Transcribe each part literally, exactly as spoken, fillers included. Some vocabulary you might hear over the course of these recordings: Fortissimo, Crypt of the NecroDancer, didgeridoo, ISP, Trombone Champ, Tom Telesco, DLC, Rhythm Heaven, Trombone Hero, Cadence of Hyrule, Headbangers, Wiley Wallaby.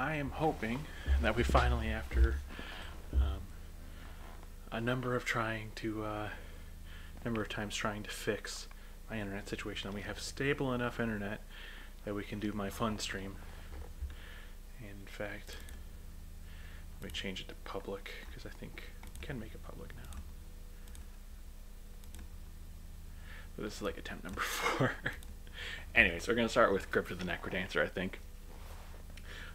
I am hoping that we finally, after um, a number of trying to uh, number of times trying to fix my internet situation, that we have stable enough internet that we can do my fun stream. And in fact, let me change it to public, because I think I can make it public now. So this is like attempt number four. Anyway, so we're going to start with Crypt of the NecroDancer, I think.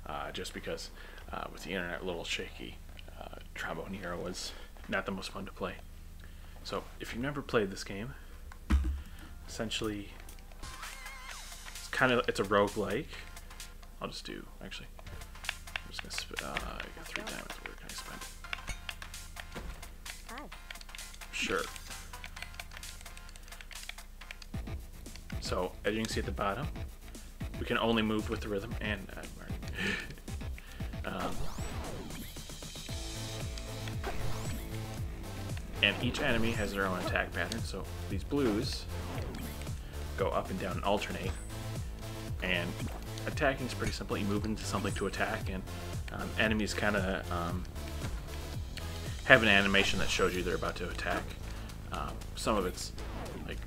Uh, just because uh, with the internet a little shaky, uh, Trombone Hero was not the most fun to play. So if you've never played this game, essentially it's kind of it's a roguelike. I'll just do actually. I'm just gonna sp uh, I got three diamonds. Where can I spend it? Oh. Sure. So as you can see at the bottom, we can only move with the rhythm and. Uh, um, and each enemy has their own attack pattern, so these blues go up and down and alternate. And attacking is pretty simple. You move into something to attack, and um, enemies kind of um, have an animation that shows you they're about to attack. Um, some of it's like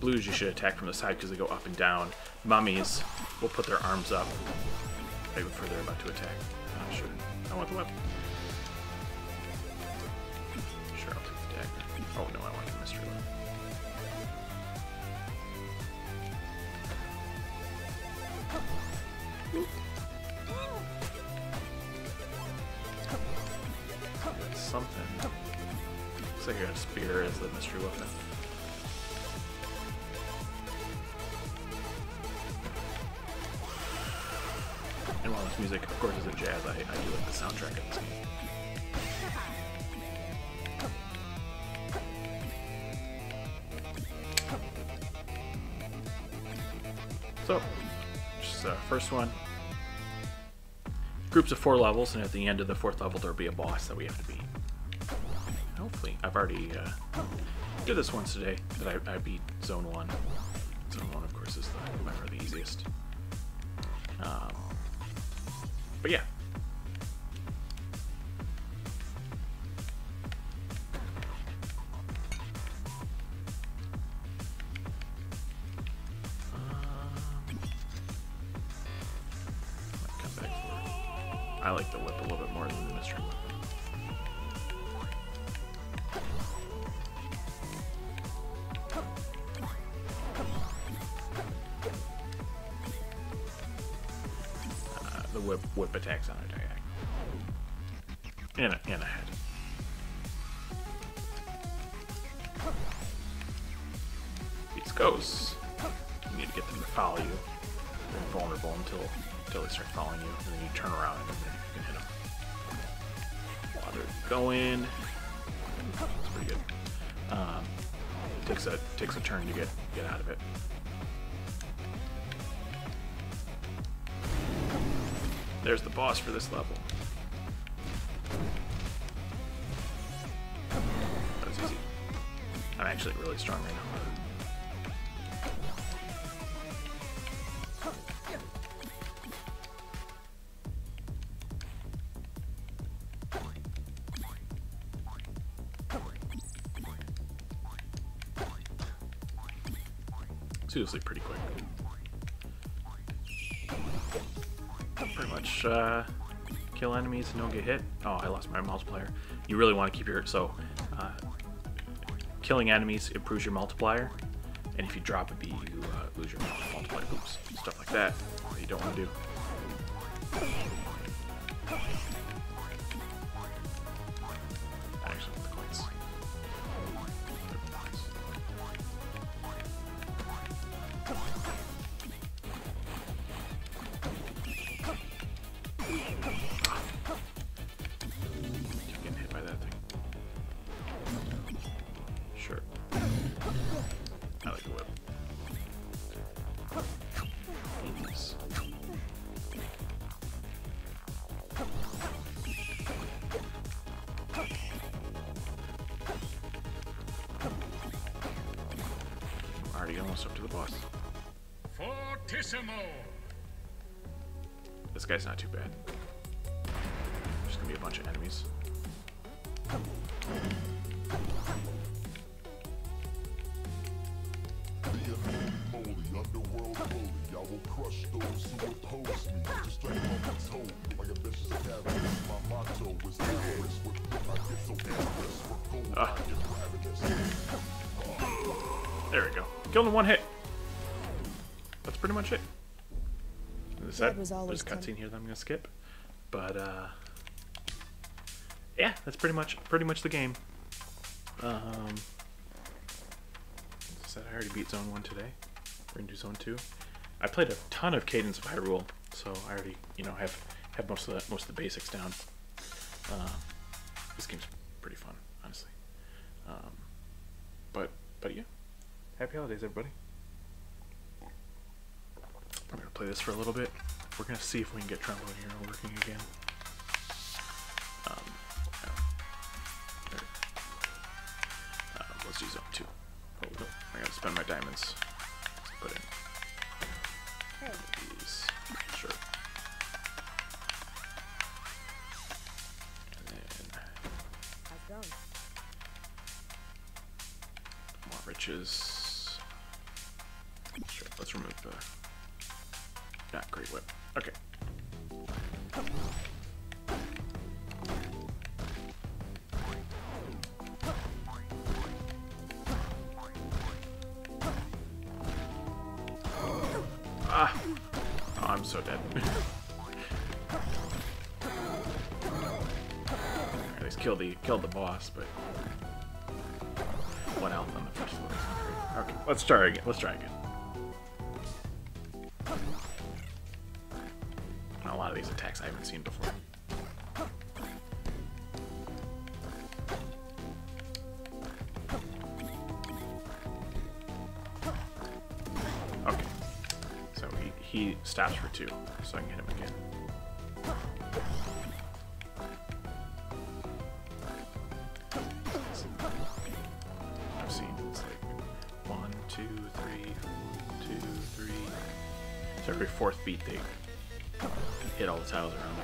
blues you should attack from the side because they go up and down. Mummies will put their arms up right before they're about to attack. Oh, sure. I want the weapon. Sure, I'll take the dagger. Oh, no, I want the mystery weapon. That's something. Looks like I got a spear as the mystery weapon. And while this music, of course, isn't jazz, I, I do like the soundtrack of this game. So, just the uh, first one. Groups of four levels, and at the end of the fourth level, there'll be a boss that we have to beat. Hopefully, I've already uh, did this once today, that I, I beat Zone one. Zone one, of course, is the, by far the easiest. Um, But yeah. Um, come back for I like the whip a little bit more than the mystery whip. Whip, whip attacks on a diagonal. And a, and a head. These ghosts, you need to get them to follow you. They're invulnerable until, until they start following you, and then you turn around and then you can hit them. While they're going, that's pretty good. Um, it takes a takes a turn to get get out of it. There's the boss for this level. That was easy. I'm actually really strong right now. Seriously, pretty quick. Pretty much uh, kill enemies and don't get hit. Oh, I lost my multiplier. You really want to keep your so uh, killing enemies improves your multiplier, and if you drop a B, you uh, lose your multiplier. Oops, stuff like that that you don't want to do. I actually want the coins. Almost up to the boss. Fortissimo. This guy's not too bad. going to be a bunch of enemies. Ah. There we go. Killed in one hit. That's pretty much it. There's a cutscene here that I'm gonna skip, but uh, yeah, that's pretty much pretty much the game. Um, I said I already beat Zone One today. We're gonna do Zone Two. I played a ton of Cadence of Hyrule, so I already you know have have most of the, most of the basics down. Uh, this game's pretty fun, honestly. Um, but but yeah, happy holidays, everybody. I'm gonna play this for a little bit. We're gonna see if we can get Trombone Hero working again. Um, uh, uh, let's do Zone Two. Oh no, I gotta spend my diamonds. Let's put in. These, sure. And then more riches. Sure. Let's remove the. Not great whip. Okay. Ah! Oh, I'm so dead. At least killed the killed the boss, but one health on the first floor. Okay, let's try again. Let's try again. A lot of these attacks I haven't seen before. Okay. So he, he stops for two, so I can hit him again. I've seen it's like one, two, three, one, two, three. So every fourth beat they hit all the tiles around them.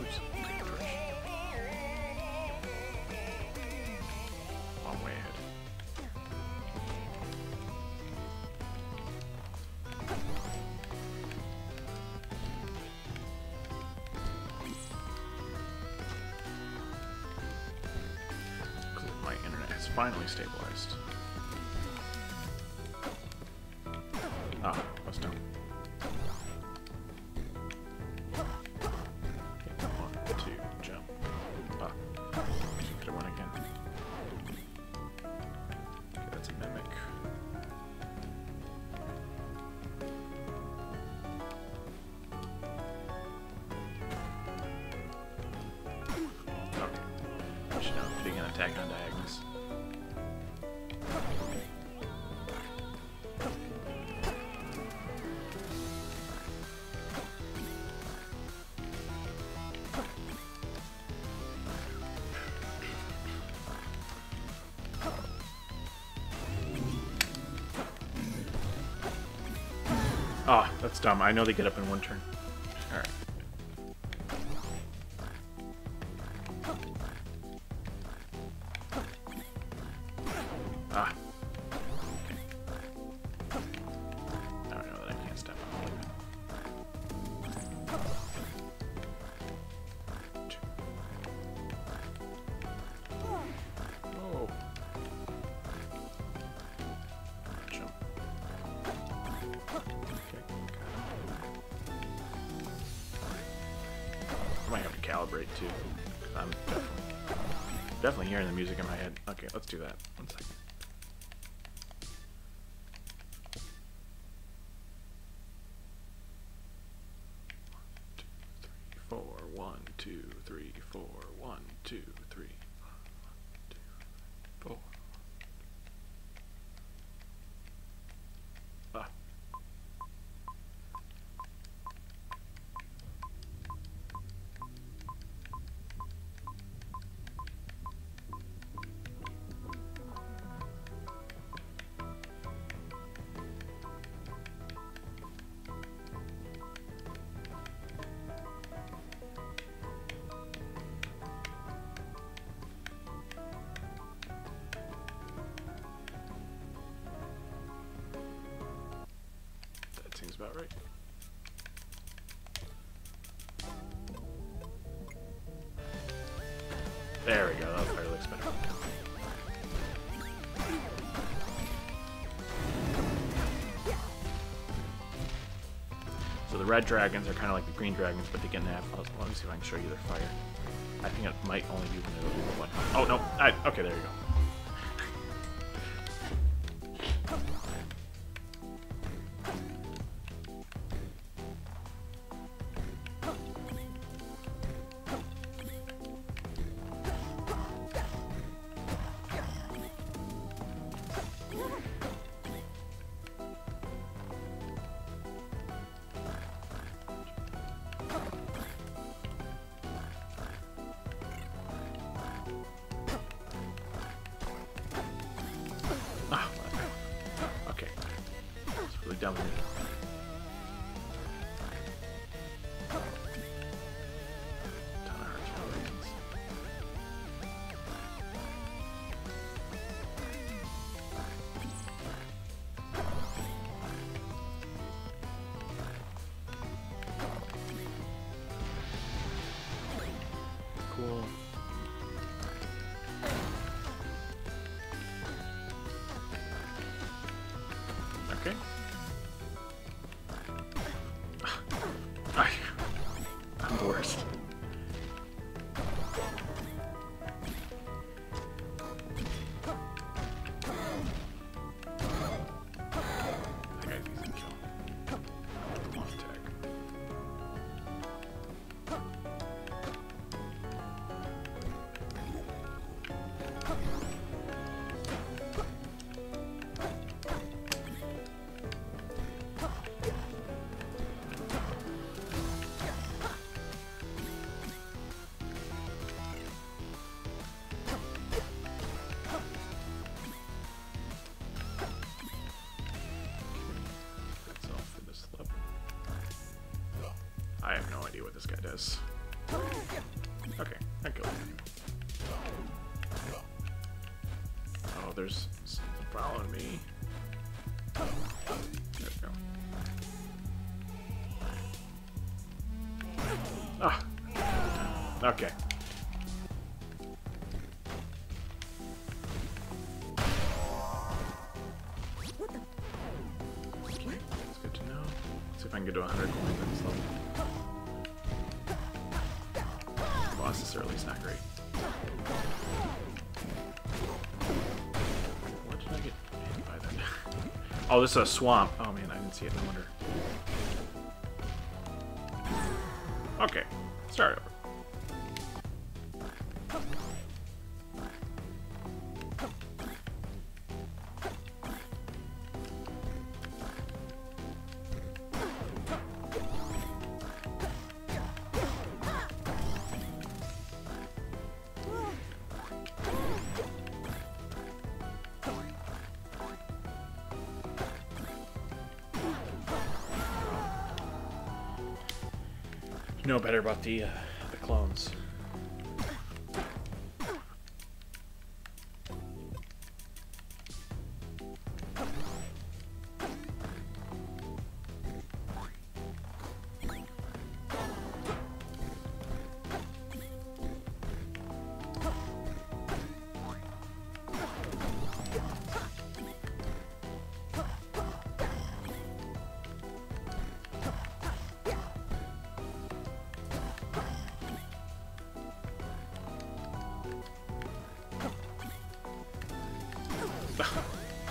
Oops. Long way ahead. My internet has finally stabilized. Ah, that's done. One, two, jump. Ah, get one again. Okay, that's a mimic. Okay. I should not begin attacking on diagonals. Ah, oh, that's dumb. I know they get up in one turn. Alright. Ah. Okay. I don't know that I can't step on it. Whoa. Jump. I might have to calibrate too. I'm definitely, definitely hearing the music in my head. Okay, let's do that. One second. One, two, three, four. One, two, three, four. One, two, three, four. Ah. that right. There we go, that probably looks better. So the red dragons are kind of like the green dragons, but they can have... Oh, let me see if I can show you their fire. I think it might only be when it'll do the one. Oh, no. I, okay, there you go. I have no idea what this guy does. Okay, I go. Oh, there's something following me. There we go. Ah. Okay. That's good to know. Let's see if I can get to one hundred coins at this level. Bosses are at least not great. What did I get hit by then? Oh, this is a swamp. Oh man, I didn't see it. No wonder. Okay, start over. Know better about the uh, the clones.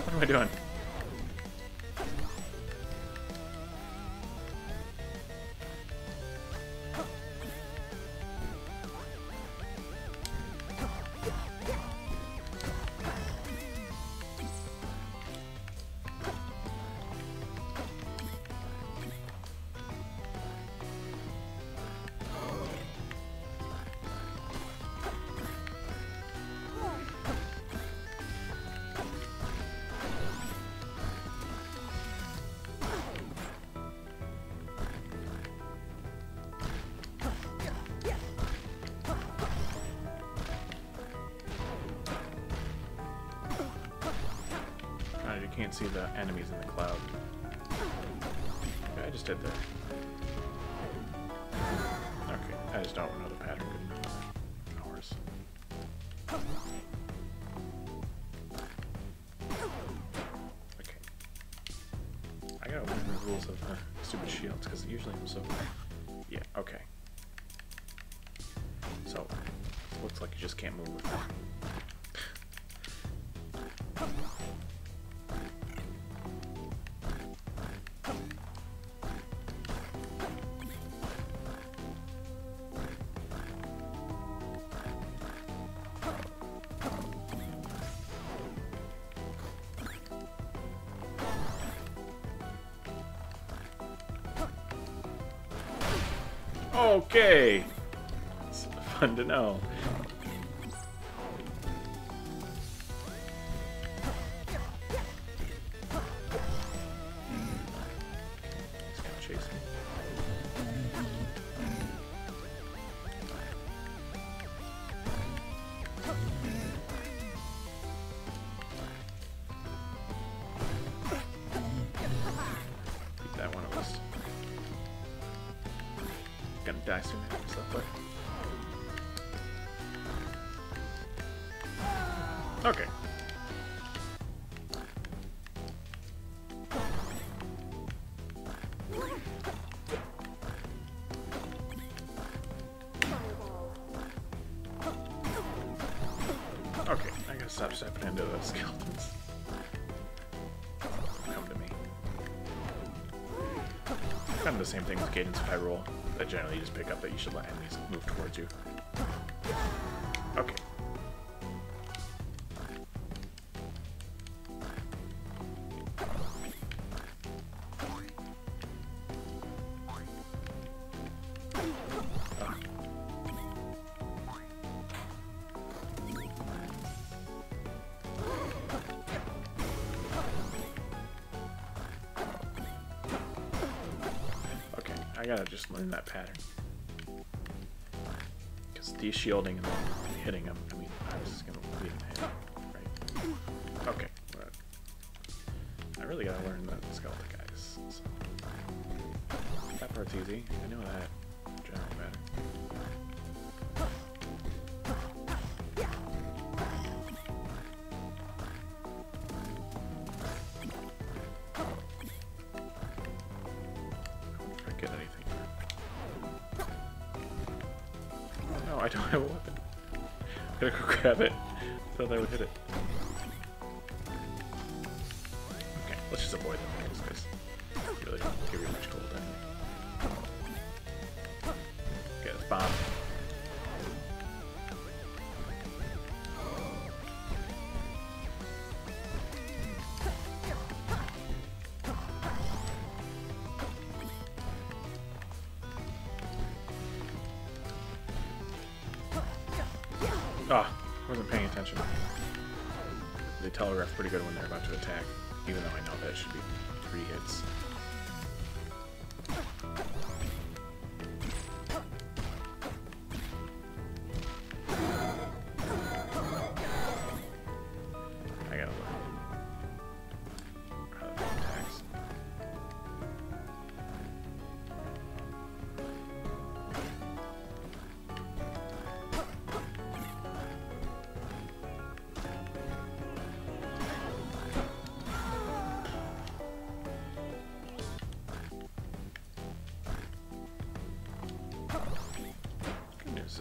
What am I doing? Can't see the enemies in the cloud. Okay, I just did there. Okay, I just don't know the pattern good enough. Hours. Okay. I gotta learn the rules of her stupid shields, because usually I'm so... Yeah, okay. So, looks like you just can't move with them. Okay, it's fun to know. Stop stepping into those skeletons. Come to me. Kind of the same thing with Cadence of Hyrule. That generally you just pick up that you should let enemies move towards you. Okay. I gotta just learn that pattern. Because de-shielding and then hitting him, I mean, I was just gonna leave him hit, right? Okay, but I really gotta learn that skeleton guys. So. That part's easy, I know that. I don't have a weapon. I'm gonna go grab it. I thought I would hit it. Okay, let's just avoid them in those guys. Really don't give you much gold anyway. Okay, let's bomb. Ah, I wasn't paying attention. They telegraph pretty good when they're about to attack, even though I know that should be three hits. I gotta learn how to make attacks.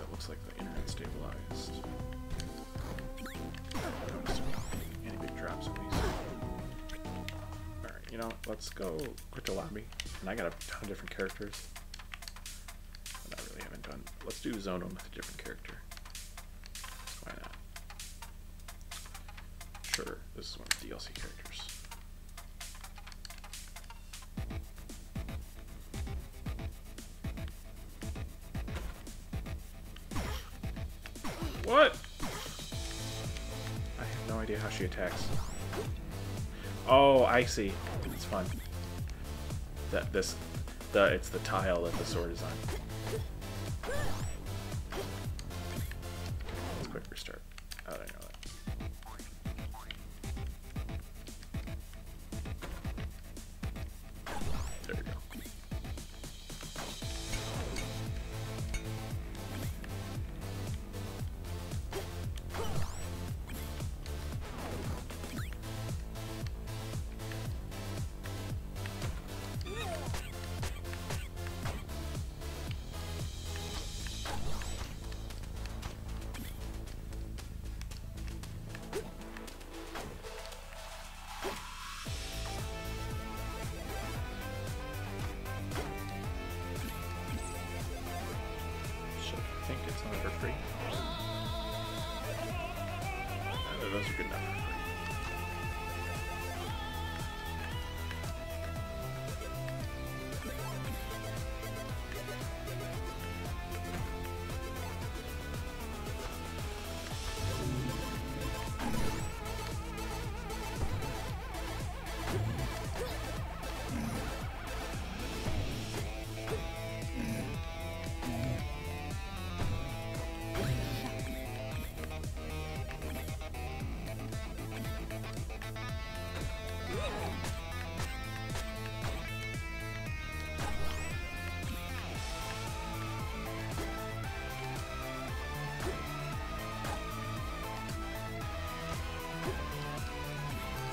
That looks like the internet stabilized. Any big drops of these? Alright, you know, let's go quit the lobby. And I got a ton of different characters. But I really haven't done. Let's do zone one with a different character. Why not? Sure, this is one of the D L C characters. What? I have no idea how she attacks. Oh, I see. It's fun. That this, the it's the tile that the sword is on. Okay, let's quick restart. Oh, I know that. There we go. think it's not for free. No, those are good enough for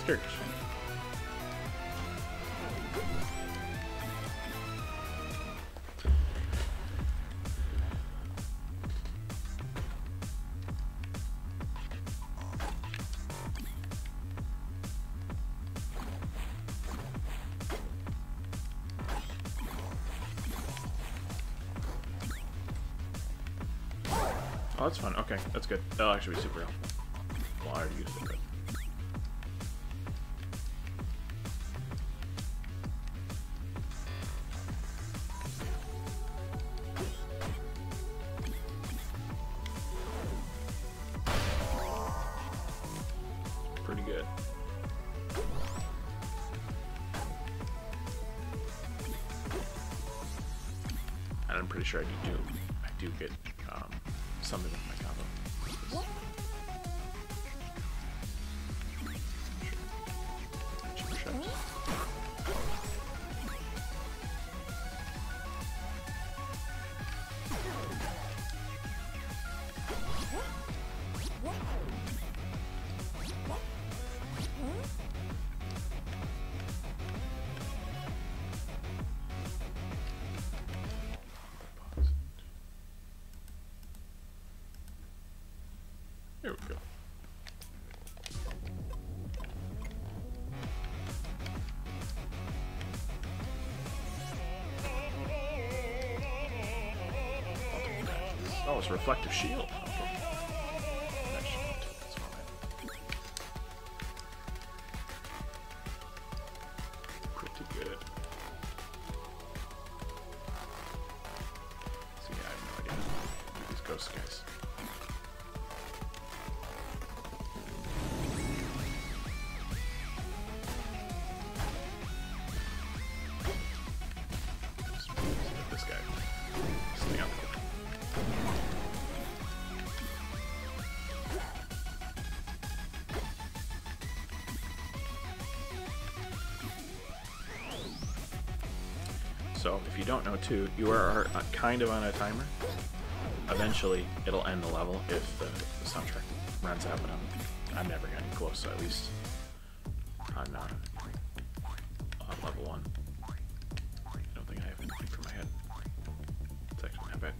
Turkish. Oh, that's fun. Okay, that's good. That'll actually be super helpful. Well, I already used it. There we go. Oh, it's a reflective shield. So, if you don't know too, you are kind of on a timer. Eventually, it'll end the level if the, the soundtrack runs out, but I'm, I'm never getting close, so at least I'm not on level one. I don't think I have anything for my head. It's actually not bad.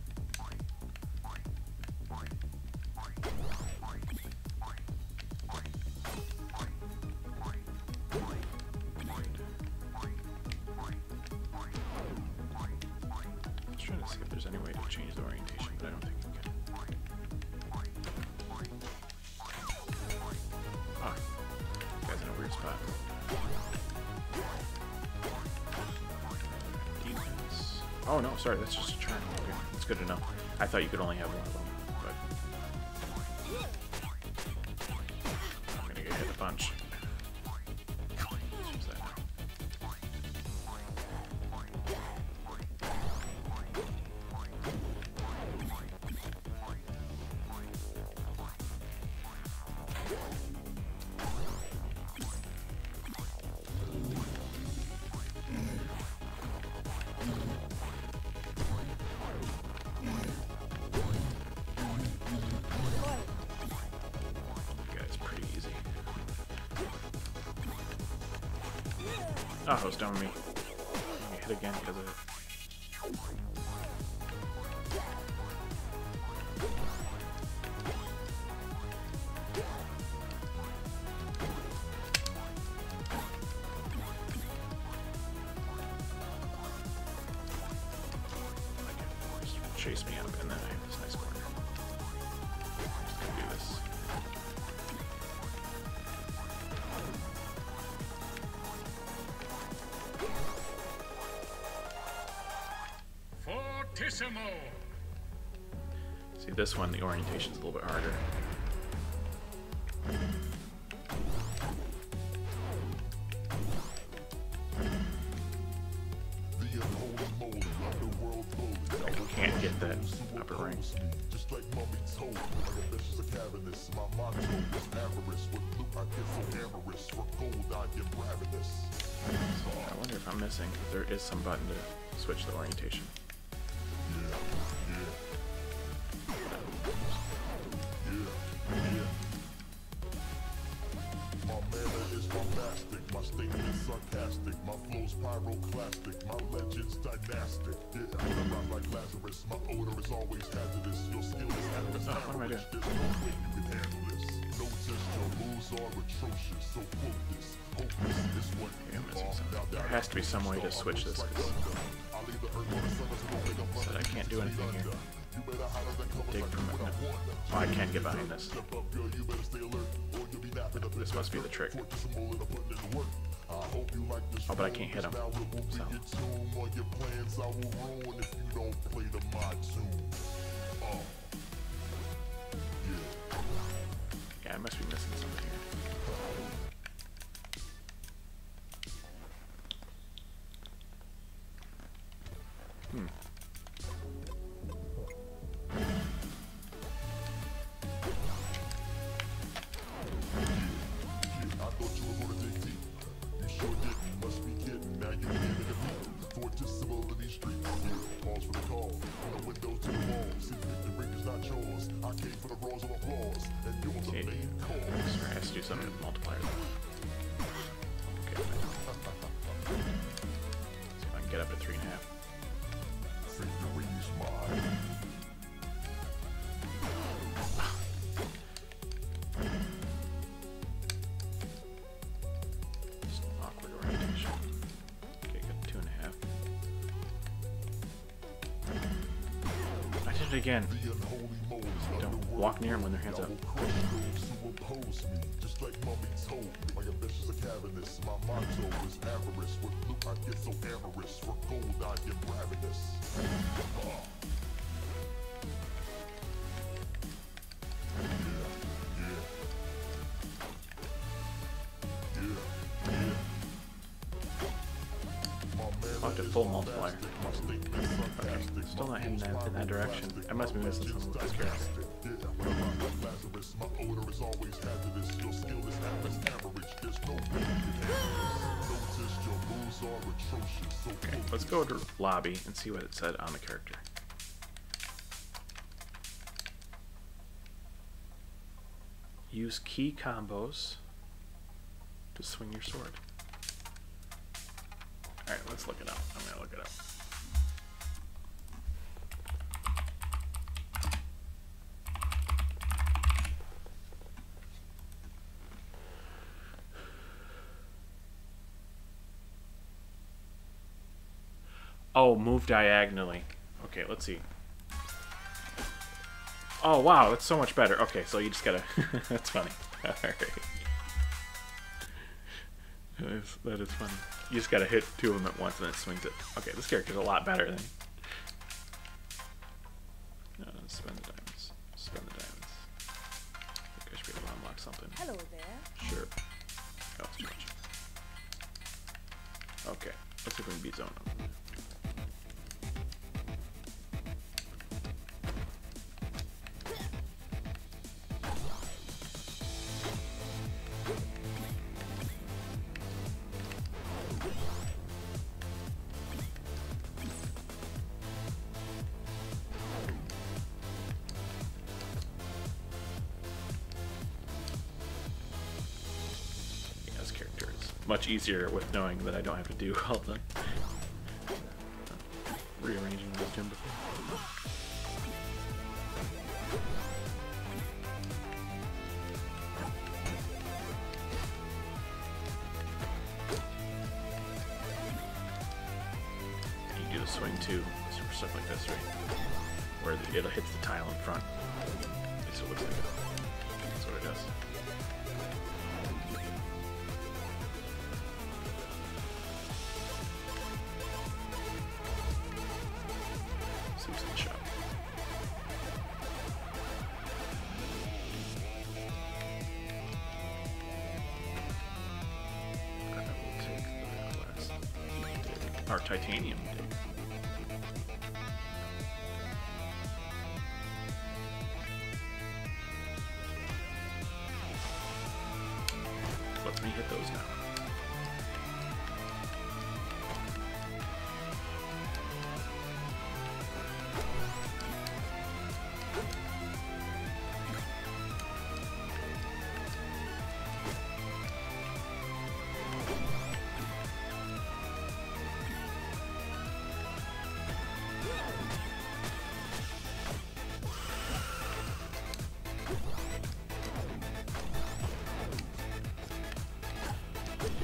Oh, no, sorry, that's just a charm. Okay, that's good to know. I thought you could only have one of them, but I'm gonna get hit a bunch. Oh, it was dumb of me. I hit again because of it. Chase me out of it. and then I have this nice corner. I'm just gonna do this. Fortissimo. See this one, the orientation's a little bit harder. There is some button to switch the orientation. Some way to switch this, so I can't do anything here. Dig from it. No. Oh, I can't get behind this. This must be the trick. Oh, but I can't hit him. So. Yeah, I must be missing something here. Hmm. Again, don't walk near them when their hands up. Oh, to full multiplier. Okay. Still not heading that, in that direction. I must be missing something with this character. Okay, let's go to lobby and see what it said on the character. Use key combos to swing your sword. All right, let's look it up. I'm gonna look it up. Oh, move diagonally. Okay, let's see. Oh wow, that's so much better. Okay, so you just gotta. That's funny. All right. That is, that is funny. You just gotta hit two of them at once and it swings it. Okay, this character's a lot better than. No, no, spend the diamonds. Spend the diamonds. I think I should be able to unlock something. Hello there. Sure. Oh, it's strange. Okay, let's see if we can beat Zone up. Much easier with knowing that I don't have to do all the rearranging this gym before. You do the swing too, stuff like this, right? where it hits the tile in front. That's what it looks like. That's what it does. Titanium. Let me hit those now.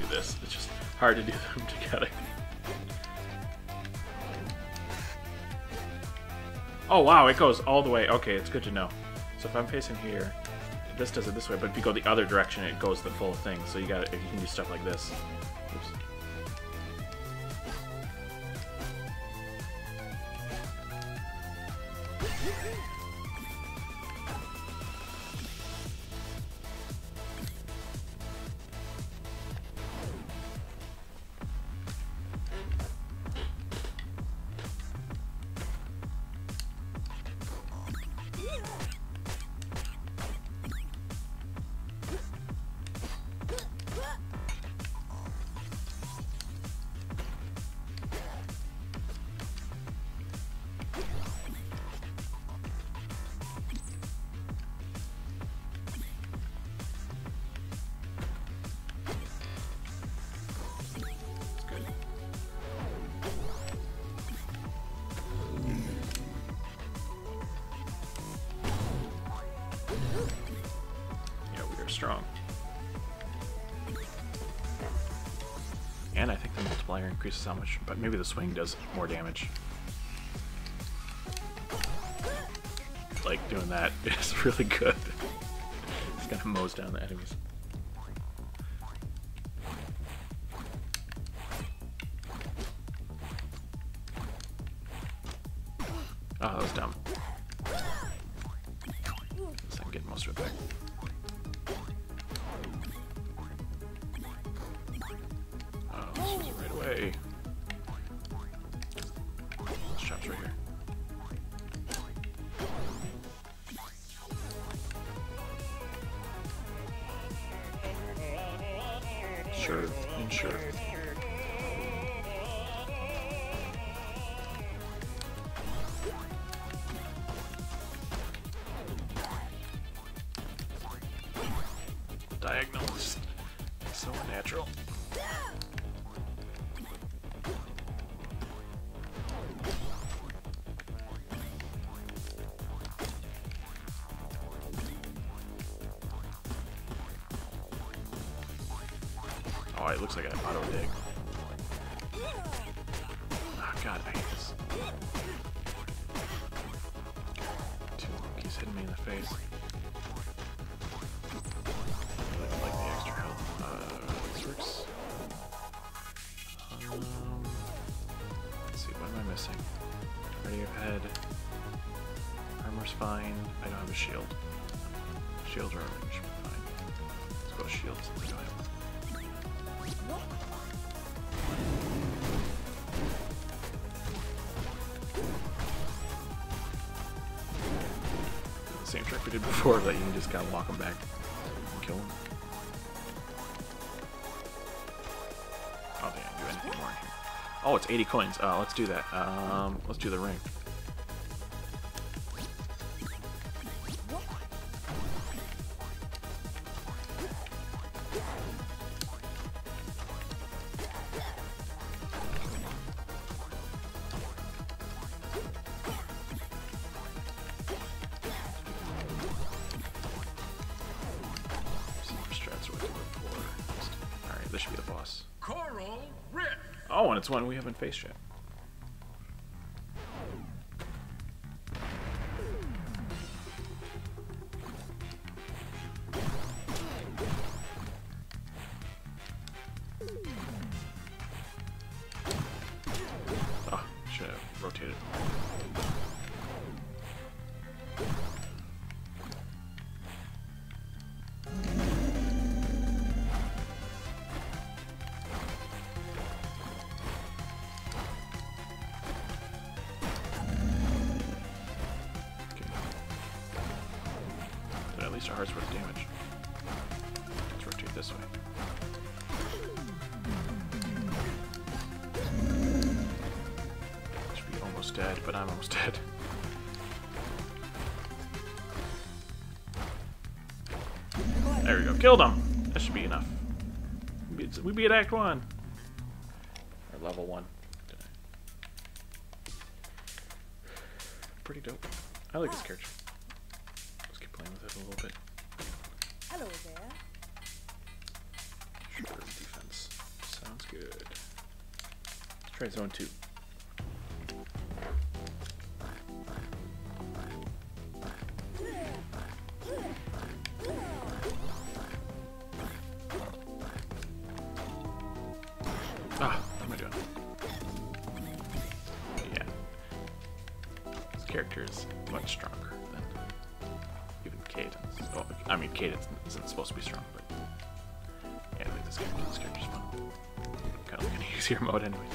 This. It's just hard to do them together. Oh wow, it goes all the way. Okay, it's good to know. So if I'm facing here, this does it this way, but if you go the other direction, it goes the full thing. So you got it. You can do stuff like this. Oops. Strong. And I think the multiplier increases how much, but maybe the swing does more damage. Like, doing that is really good. It's gonna mows down the enemies. Oh, that was dumb. So I'm getting most of it back. Hey. This shop's right here. Sure, and sure. Diagonal is so unnatural. Oh, it looks like an auto dig. Oh god, I hate this. Two monkeys hitting me in the face. I like the extra health. Uh, this works. Um, let's see, what am I missing? Radio head. Armor's fine. I don't have a shield. Shield or armor should be fine. Let's go shields. Let's go ahead. Same trick we did before, that you can just kind of walk them back and kill them. Oh, they didn't do anything more in here. Oh, it's eighty coins. Uh, let's do that. Um, let's do the ring. This should be the boss. Coral Rift. Oh, and it's one we haven't faced yet. least a heart's worth of damage. Let's rotate this way. Should be almost dead, but I'm almost dead. There we go. Killed him! That should be enough. We'd be at Act one. Or Level one. Pretty dope. I like this character. Let's keep playing with it a little bit. Hello there. Sure, defense. Sounds good. Let's try zone two. Is much stronger than even Cadence. Well, I mean, Cadence isn't supposed to be strong, but yeah, anyway, this character, this character's fun. I'm kind of like an easier mode anyway.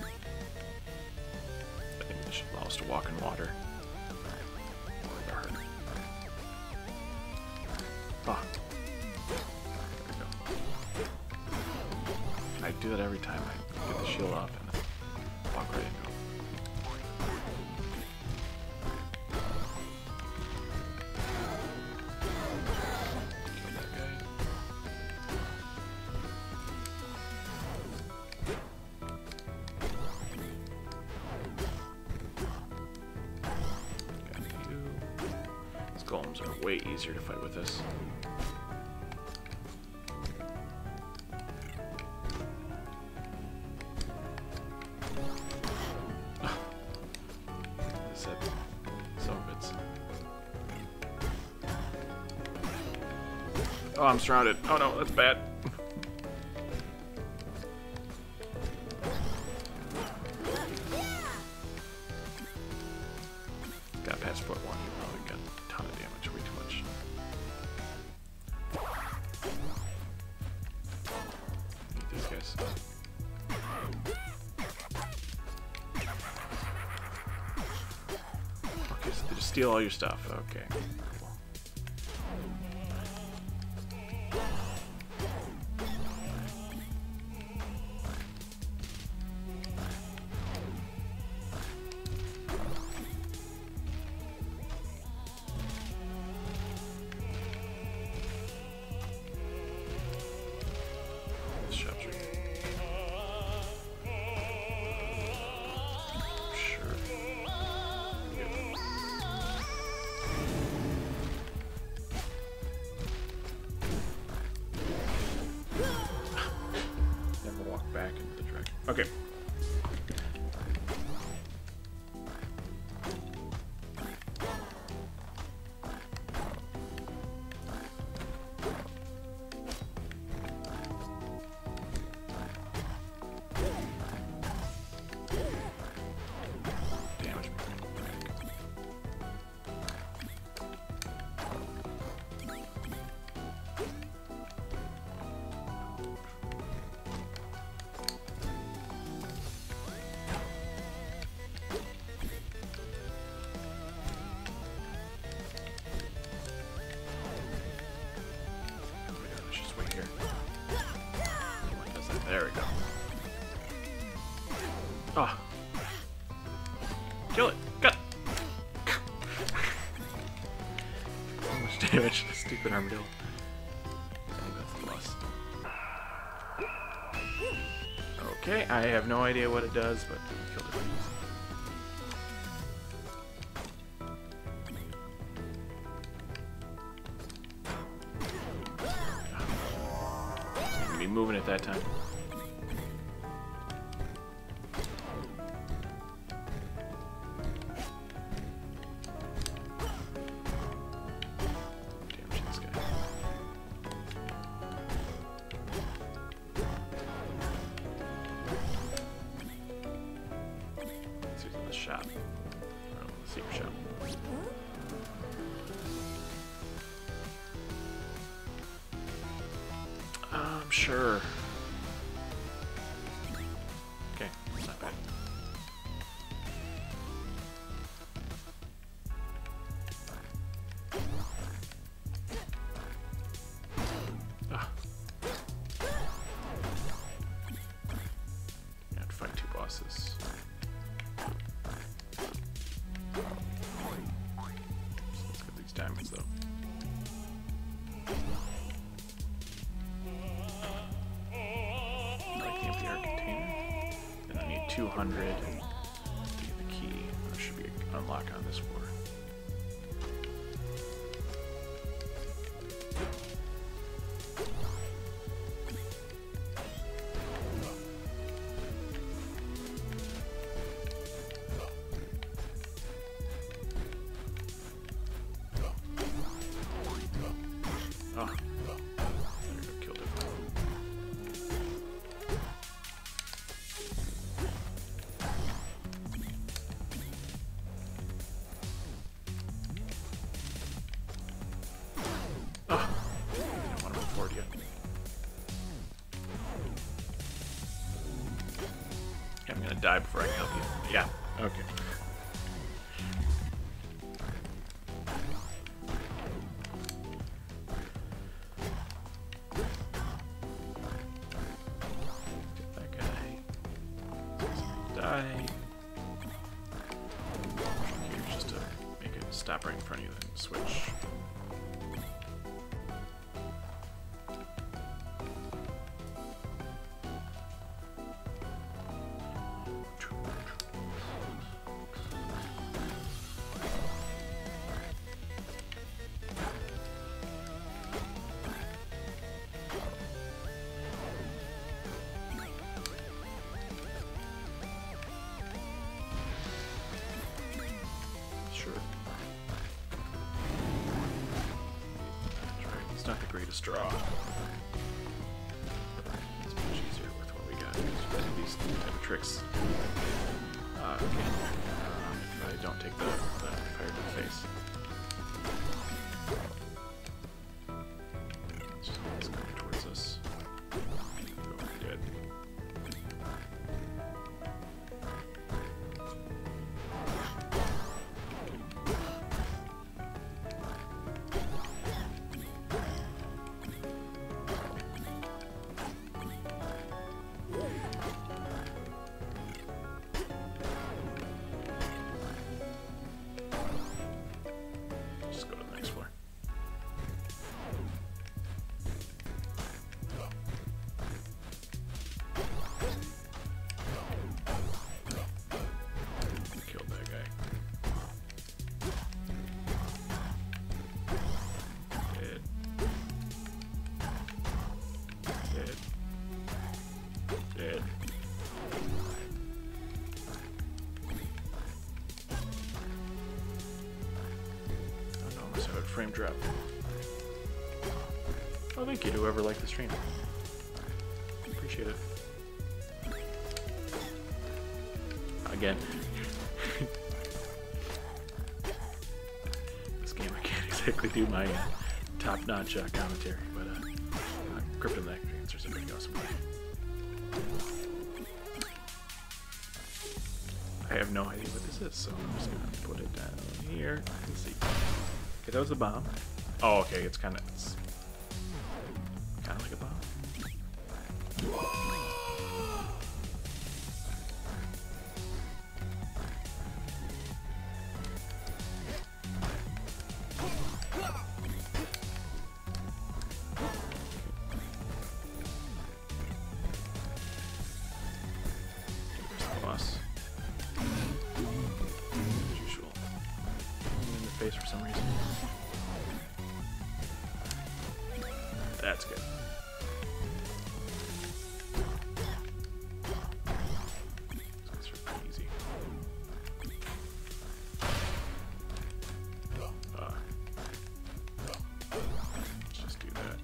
I think this should allow us to walk in water. Ah. I do that every time I get the shield off and then walk right in. Got you. These golems are way easier to fight with this. Oh, I'm surrounded. Oh no, that's bad. Got past foot one. You probably got a ton of damage, way too much. Get these guys. Okay, so they just steal all your stuff. Okay. Okay. There we go. Ah. Oh. Kill it. Cut. So much damage to the stupid armadillo. I think that's the boss. Okay, I have no idea what it does, but we killed it pretty easy. Moving at that time. Damage this guy. Let's use the shop. Or the secret shop. I'm sure. Okay, not bad. bosses. So let's get these diamonds though. I can't be our container. And I need two hundred to get the key. That should be an unlock on this floor. Die before I can help you. Yeah, okay. Get that guy. Die. Here's just to make it stop right in front of you, then switch. Not the greatest draw. It's much easier with what we got. Just do these type of tricks. Uh, again, um, if I don't take the, the fire to the face. Frame drop. Oh, thank you to whoever liked the stream. Appreciate it. Again. This game I can't exactly do my uh, top-notch uh, commentary, but uh, uh, Crypt of the NecroDancer is a pretty awesome play. I have no idea what this is, so I'm just gonna put it down here. Let's see. Okay, that was a bomb. Oh, okay, it's kind of it's kind of like a bomb. For some reason. That's good. These are pretty easy. Uh, let's just do that.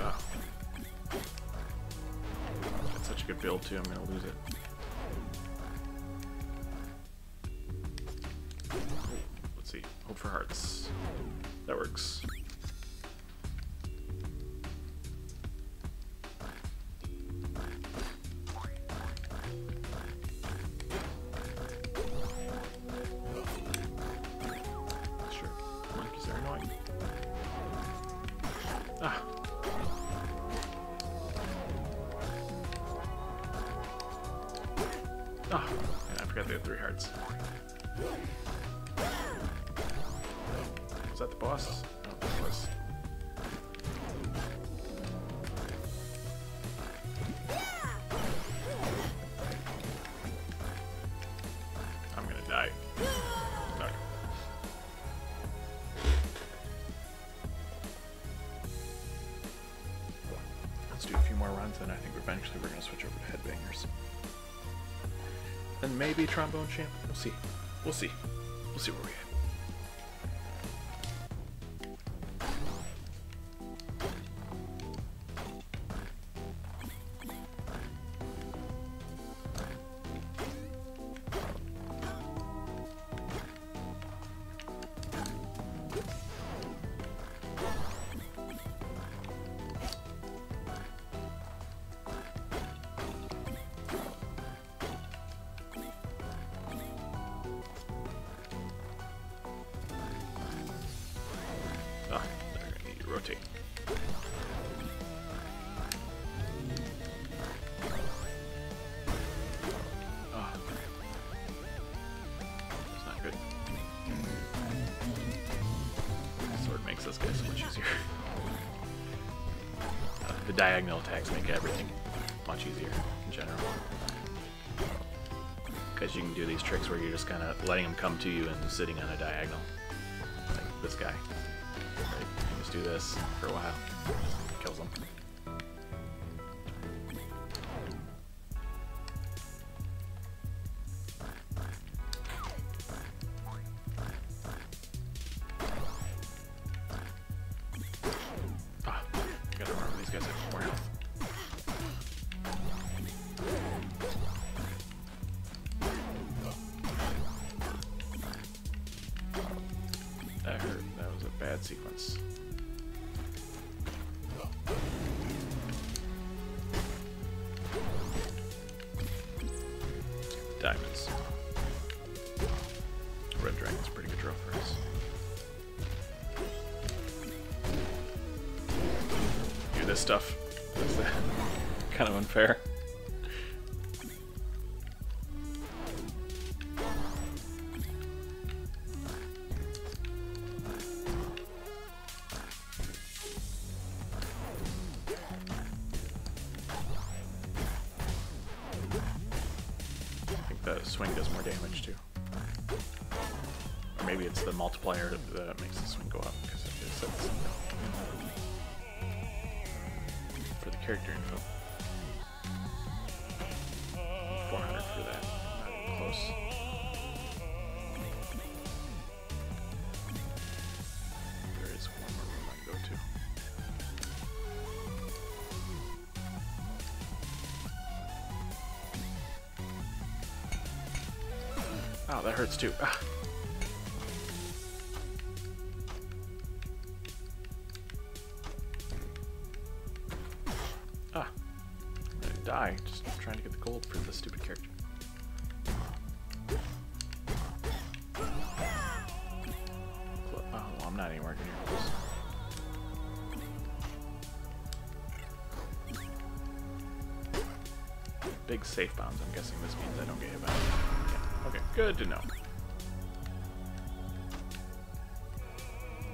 Uh, that's such a good build too, I'm gonna lose it. Hope for hearts. That works. Sure. Monkeys are annoying. Ah. Oh, and I forgot they had three hearts. Is that the boss? Oh, that was. I'm gonna die. Okay. Let's do a few more runs, and I think eventually we're gonna switch over to Headbangers. And maybe Trombone Champ. We'll see. We'll see. We'll see where we at. This guy's so much easier. Uh, the diagonal attacks make everything much easier in general. Because you can do these tricks where you're just kind of letting them come to you and sitting on a diagonal. Like this guy. Right? You can just do this for a while. Just kills him. Sequence. Diamonds. Red Dragon's a pretty good draw for us. Do this stuff. That's kind of unfair. The swing does more damage too. Or maybe it's the multiplier that makes the swing go up, because it is for the character info. four hundred for that. Not even close. There is one more room I can go to. Oh, that hurts too. Ah. Ah. I'm gonna die just trying to get the gold for this stupid character. Oh, well, I'm not anywhere near close. Big safe bounds. I'm guessing this means I don't get hit by it. Okay, good to know.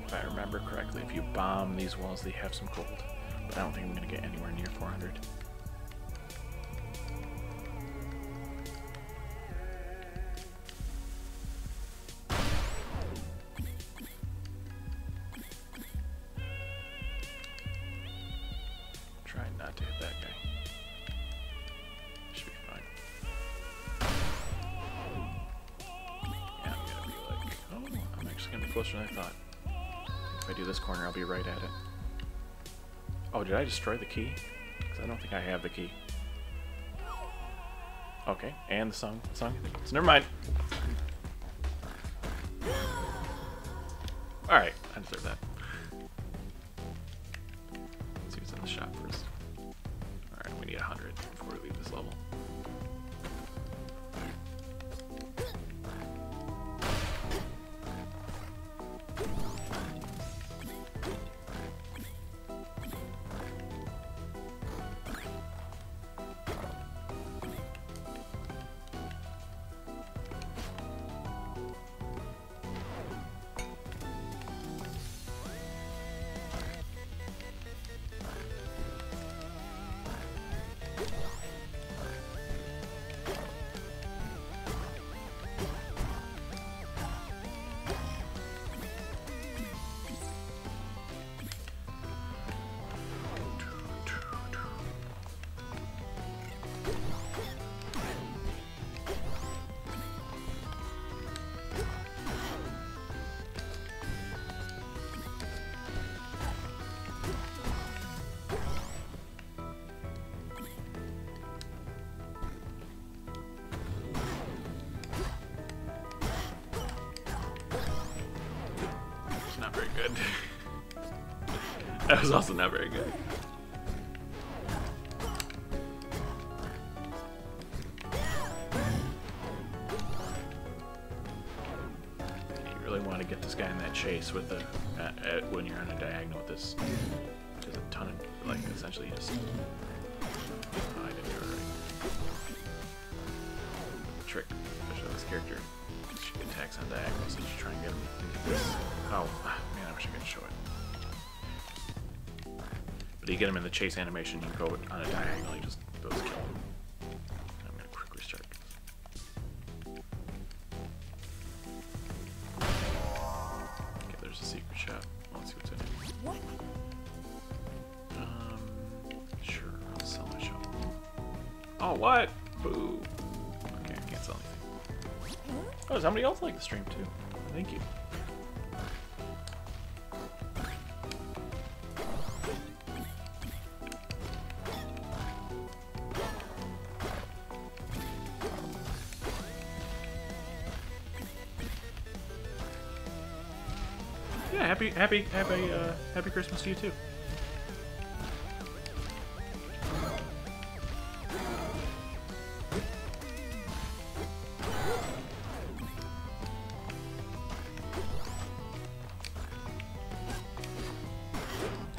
If I remember correctly, if you bomb these walls, they have some gold. But I don't think I'm going to get anywhere near four hundred. Try not to hit that guy. Should be fine. Closer than I thought. If I do this corner, I'll be right at it. Oh, did I destroy the key? Because I don't think I have the key. Okay, and the song. song. So never mind. Alright, I deserve that. Let's see what's in the shop first. Alright, we need one hundred before we leave this level. good. That was also not very good. You really want to get this guy in that chase with the uh, uh, when you're on a diagonal with this. There's a ton of like essentially just. Oh, I didn't do it right. Trick. Especially this character. She attacks on diagonals and she's trying to get him to this. Oh man, I wish I could show it. But you get him in the chase animation, you go on a diagonal, you just goes kill him. I'm gonna quick restart. Okay, there's a secret shop. Well, let's see what's in it. Um, sure, I'll sell my shop. Oh, what? Boo. Okay, I can't sell anything. Oh, somebody else liked the stream too. Thank you. Happy, happy, uh, happy Christmas to you too.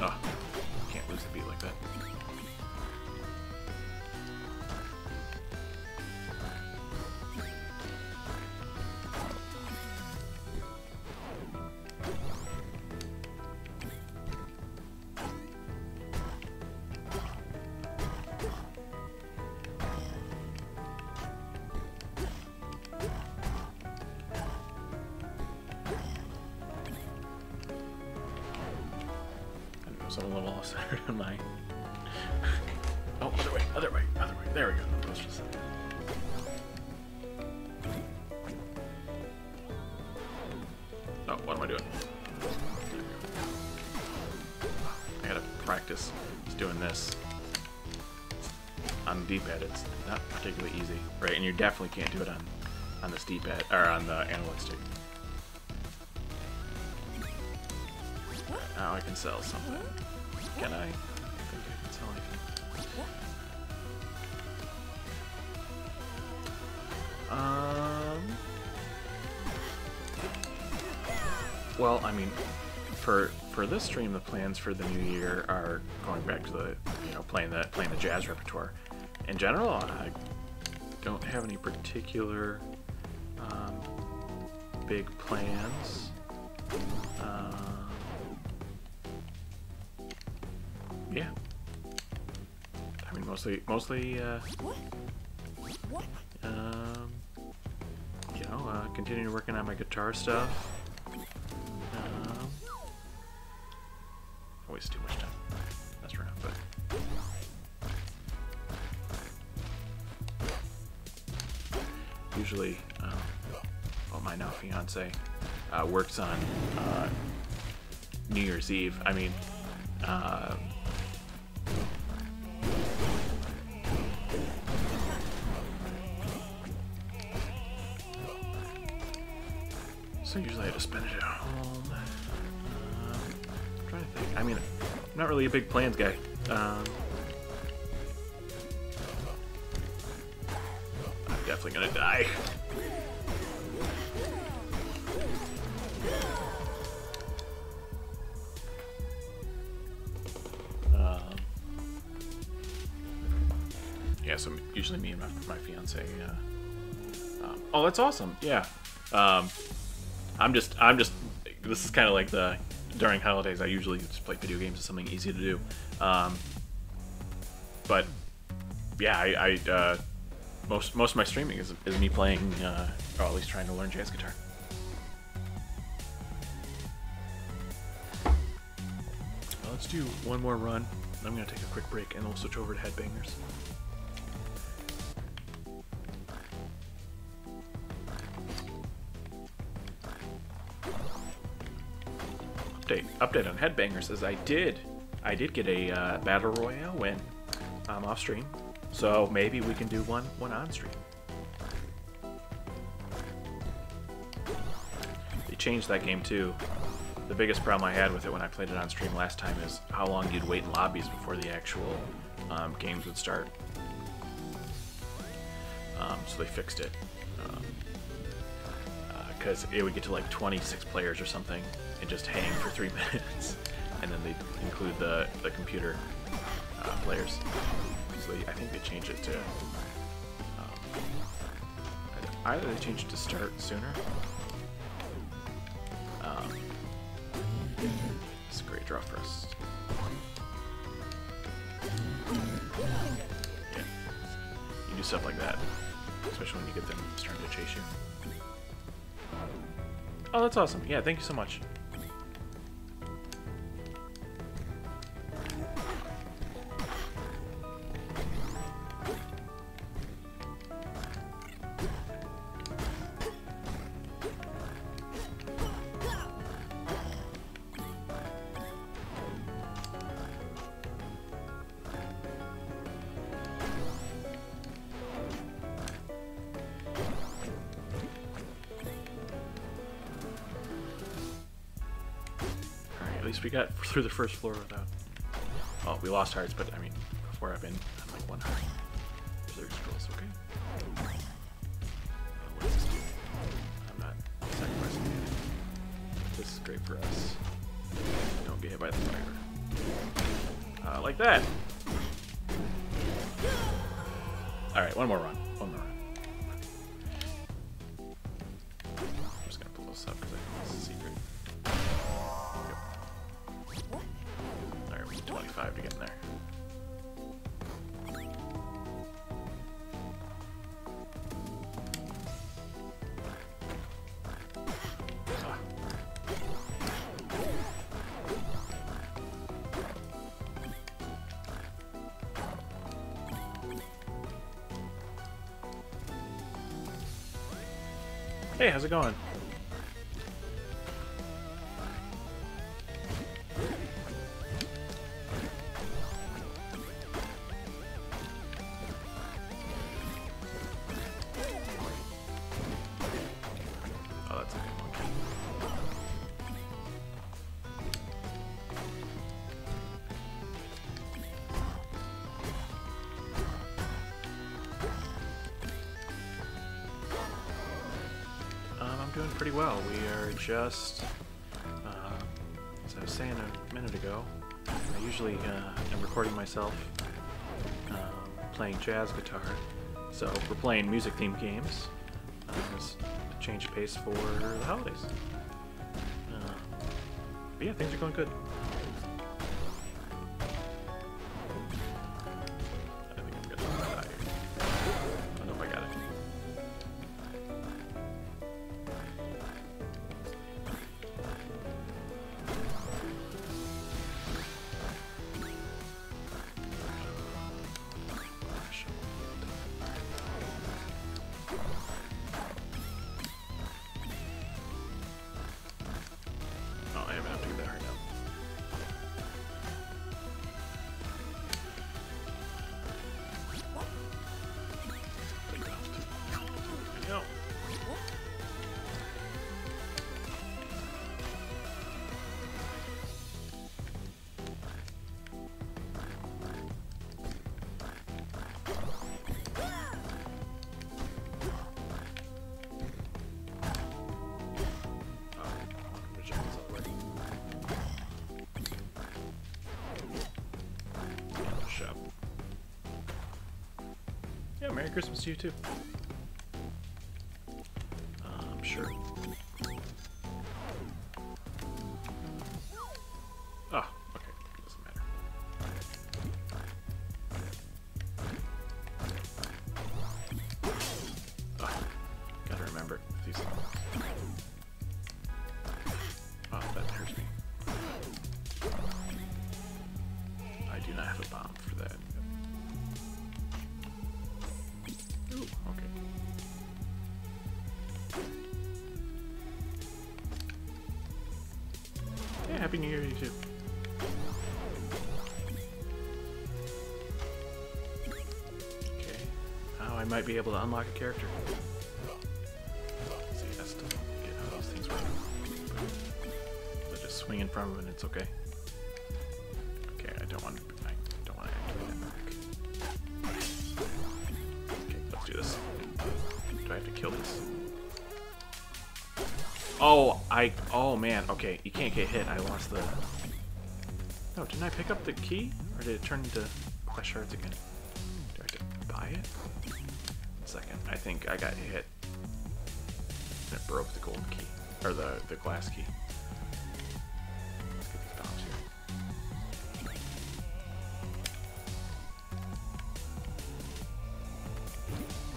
Ah, oh, can't lose the beat like that. I'm a little off center on my. Oh, other way, other way, other way. There we go. Let's just. Oh, what am I doing? There we go. I gotta practice just doing this. On the D-pad, it's not particularly easy, right? And you definitely can't do it on on this D-pad or on the analog stick. Now I can sell something. Can I? I think I can sell anything. Um. Well, I mean, for for this stream, the plans for the new year are going back to the you know playing the playing the jazz repertoire. In general, I don't have any particular um, big plans. Um, Yeah. I mean, mostly, mostly, uh, um, you know, uh, continuing working on my guitar stuff. Um, I waste too much time. That's right, but. Usually, um, well, my now fiance, uh, works on, uh, New Year's Eve. I mean, uh, So usually I just spend it at home. Um, I'm trying to think. I mean, I'm not really a big plans guy. Um, I'm definitely gonna die. Um, yeah, so usually me and my, my fiance. Uh, um, oh, that's awesome. Yeah. Um, I'm just, I'm just, this is kind of like the, during holidays, I usually just play video games. It's something easy to do. Um, but, yeah, I, I uh, most, most of my streaming is, is me playing, uh, or at least trying to learn jazz guitar. Well, let's do one more run. I'm going to take a quick break and we'll switch over to Headbangers. Update, update on Headbangers is I did, I did get a uh, battle royale win um, off stream, so maybe we can do one one on stream. They changed that game too The biggest problem I had with it when I played it on stream last time is how long you'd wait in lobbies before the actual um, games would start. Um, so they fixed it. Because um, uh, it would get to like twenty-six players or something and just hang for three minutes. And then they'd include the, the computer uh, players. So I think they changed it to... Either they changed it to start sooner. Um, it's a great draw for us. Yeah, you do stuff like that, especially when you get them starting to chase you. Oh, that's awesome! Yeah, thank you so much. Got through the first floor without. Well, we lost hearts, but I mean, before I've been, I'm like one heart. Reserve scrolls, okay. Oh, what does this do? I'm not sacrificing anything. This is great for us. Don't get hit by the fire. Uh, like that. All right, one more run. One more run. I'm just gonna pull this up because I think this is a secret. twenty-five to get in there. Ah. Hey, how's it going? Just, uh, as I was saying a minute ago, I usually uh, am recording myself uh, playing jazz guitar, so we're playing music-themed games. Uh, it's a change of pace for the holidays. Uh, but yeah, things are going good. Merry Christmas to you too. Um, sure. Oh, okay. Doesn't matter. Oh, gotta remember these things. Oh, that hurts me. I do not have a bomb for that. Happy New Year, you too. Okay. Now I might be able to unlock a character. See, I still don't get how those things work. But just swing in front of him and it's okay. Okay, I don't want to, I don't want to activate that back. Okay, let's do this. Do I have to kill this? Oh, I, oh man, okay, you can't get hit, I lost the... No, didn't I pick up the key? Or did it turn into flesh shards again? Do I have to buy it? One second, I think I got hit. And it broke the gold key. Or the, the glass key. Let's get these bombs here.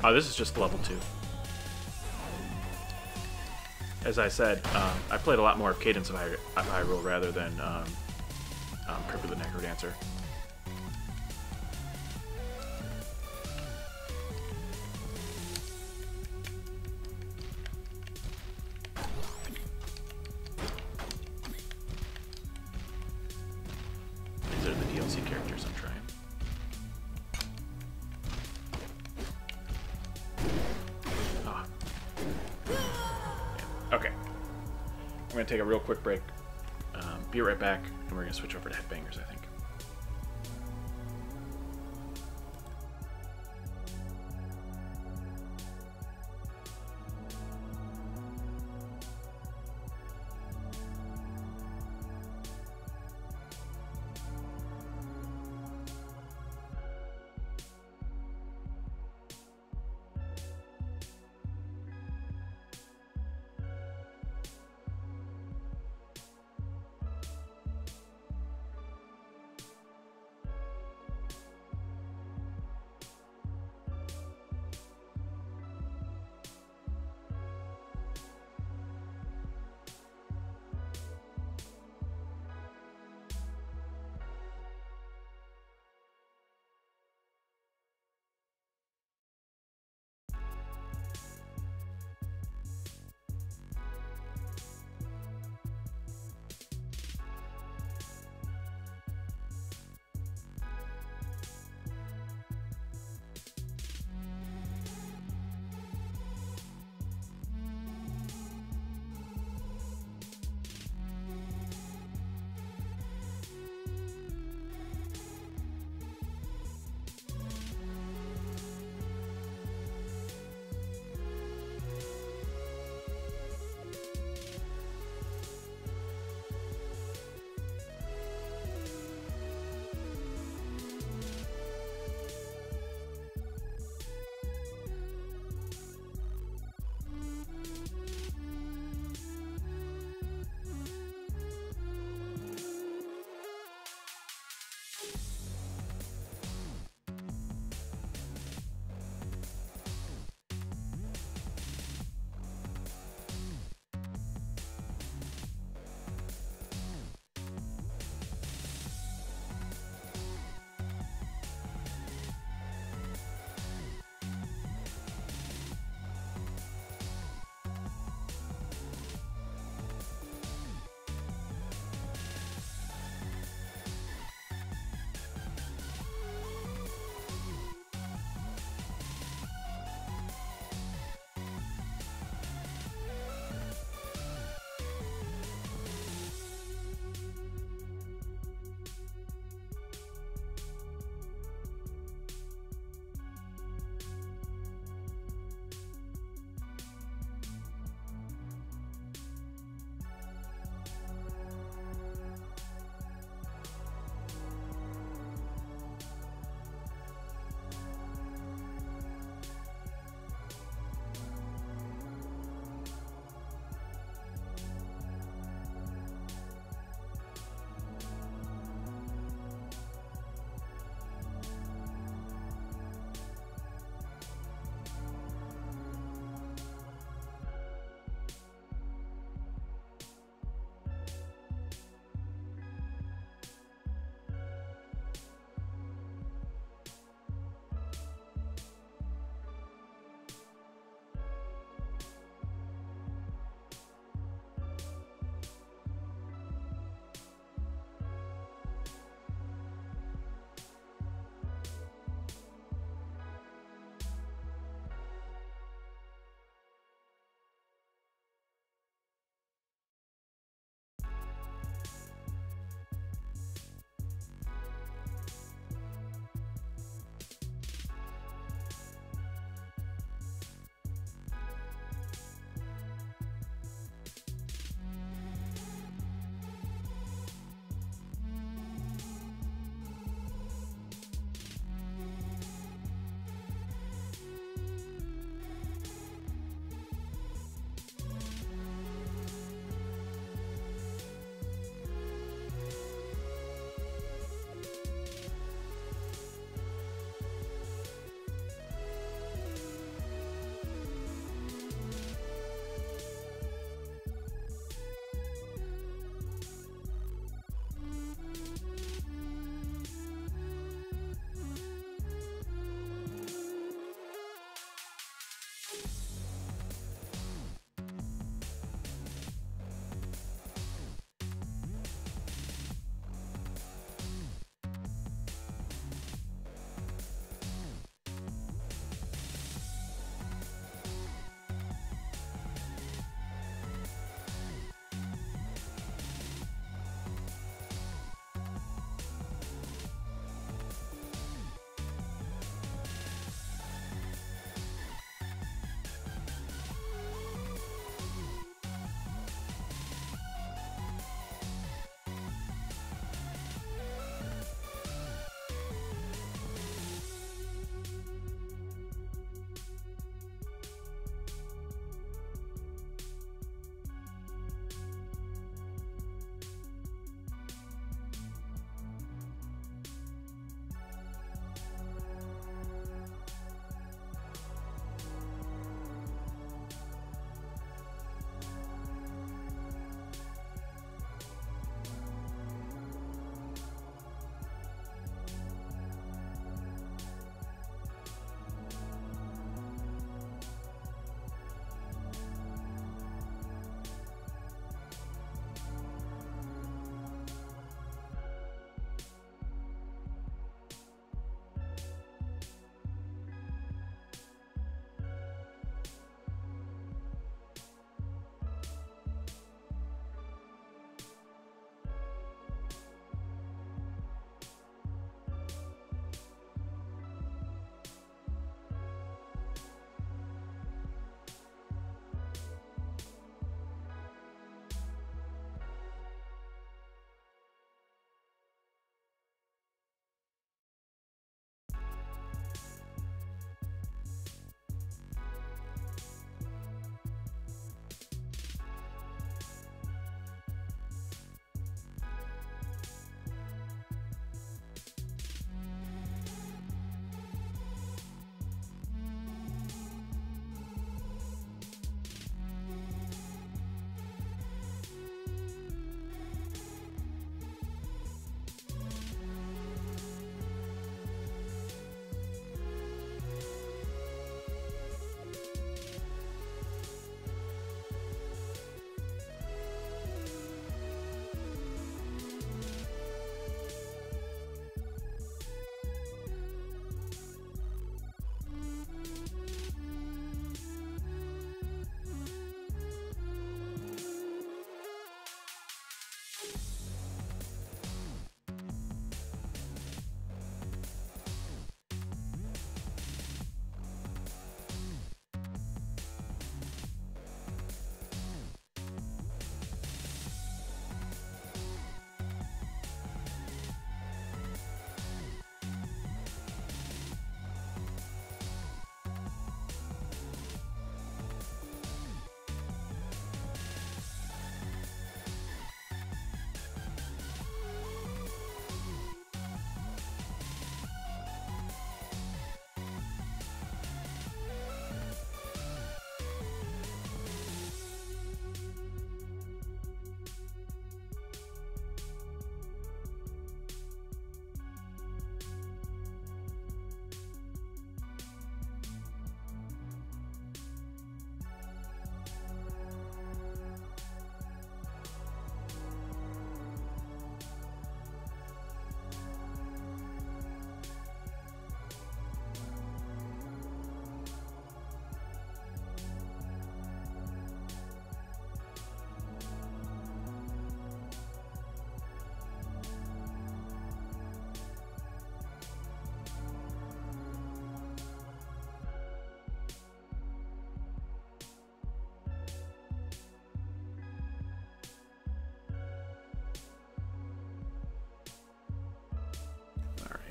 Oh, this is just level two. As I said, um, I played a lot more of Cadence of Hyrule rather than um, um, Crypt of the NecroDancer. Take a real quick break, um, be right back, and we're going to switch over to Headbangers, I think.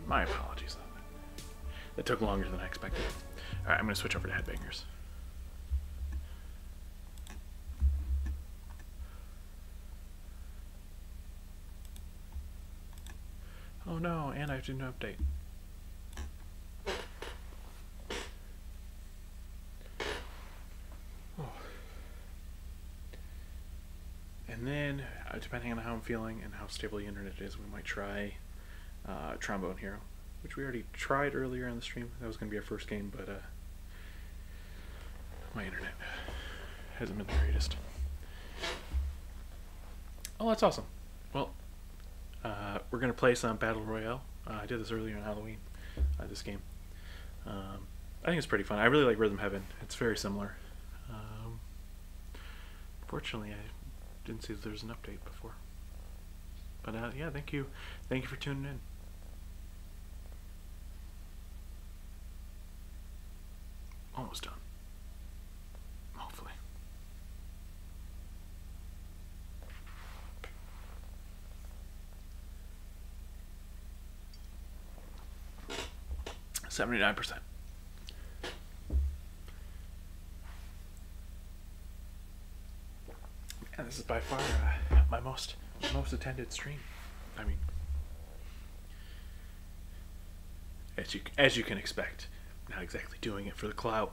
My apologies. That took longer than I expected. Alright, I'm going to switch over to Headbangers. Oh no, and I have to do an update. Oh. And then, depending on how I'm feeling and how stable the internet is, we might try uh, Trombone Hero, which we already tried earlier on the stream. That was going to be our first game, but uh, my internet hasn't been the greatest. Oh, that's awesome. Well, Uh, we're going to play some Battle Royale. Uh, I did this earlier on Halloween, uh, this game. Um, I think it's pretty fun. I really like Rhythm Heaven. It's very similar. Um, fortunately, I didn't see that there was an update before. But uh, yeah, thank you. Thank you for tuning in. Almost done. Hopefully. seventy-nine percent. And this is by far uh, my most most attended stream. I mean, as you as you can expect, I'm not exactly doing it for the clout.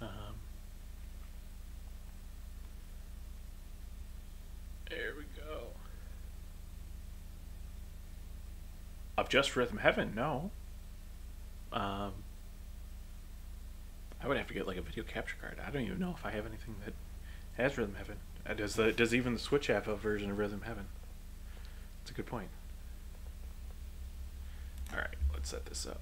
Um, there we go. Of just Rhythm Heaven, no. Um, I would have to get like a video capture card. I don't even know if I have anything that has Rhythm Heaven. Uh, does the does even the Switch have a version of Rhythm Heaven? That's a good point. All right, let's set this up.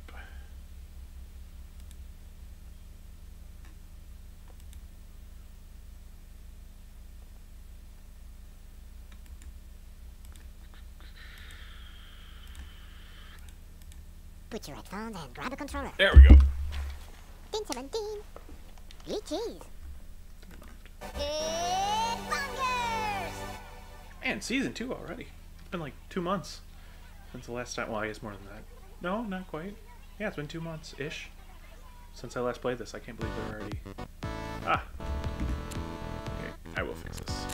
Put your headphones and grab a controller. There we go. Din seventeen. Blue cheese. Headbangers! Man, season two already. It's been like two months since the last time. Well, I guess more than that. No, not quite. Yeah, it's been two months-ish since I last played this. I can't believe they're already... Ah. Okay, I will fix this.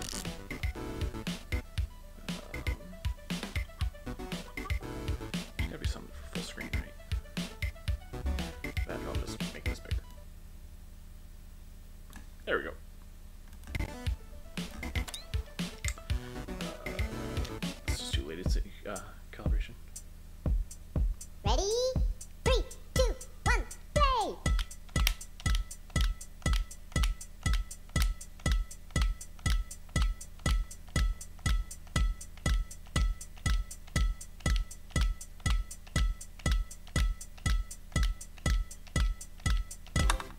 There we go. Uh, this is too late. It's uh, calibration. Ready? Three, two, one, play!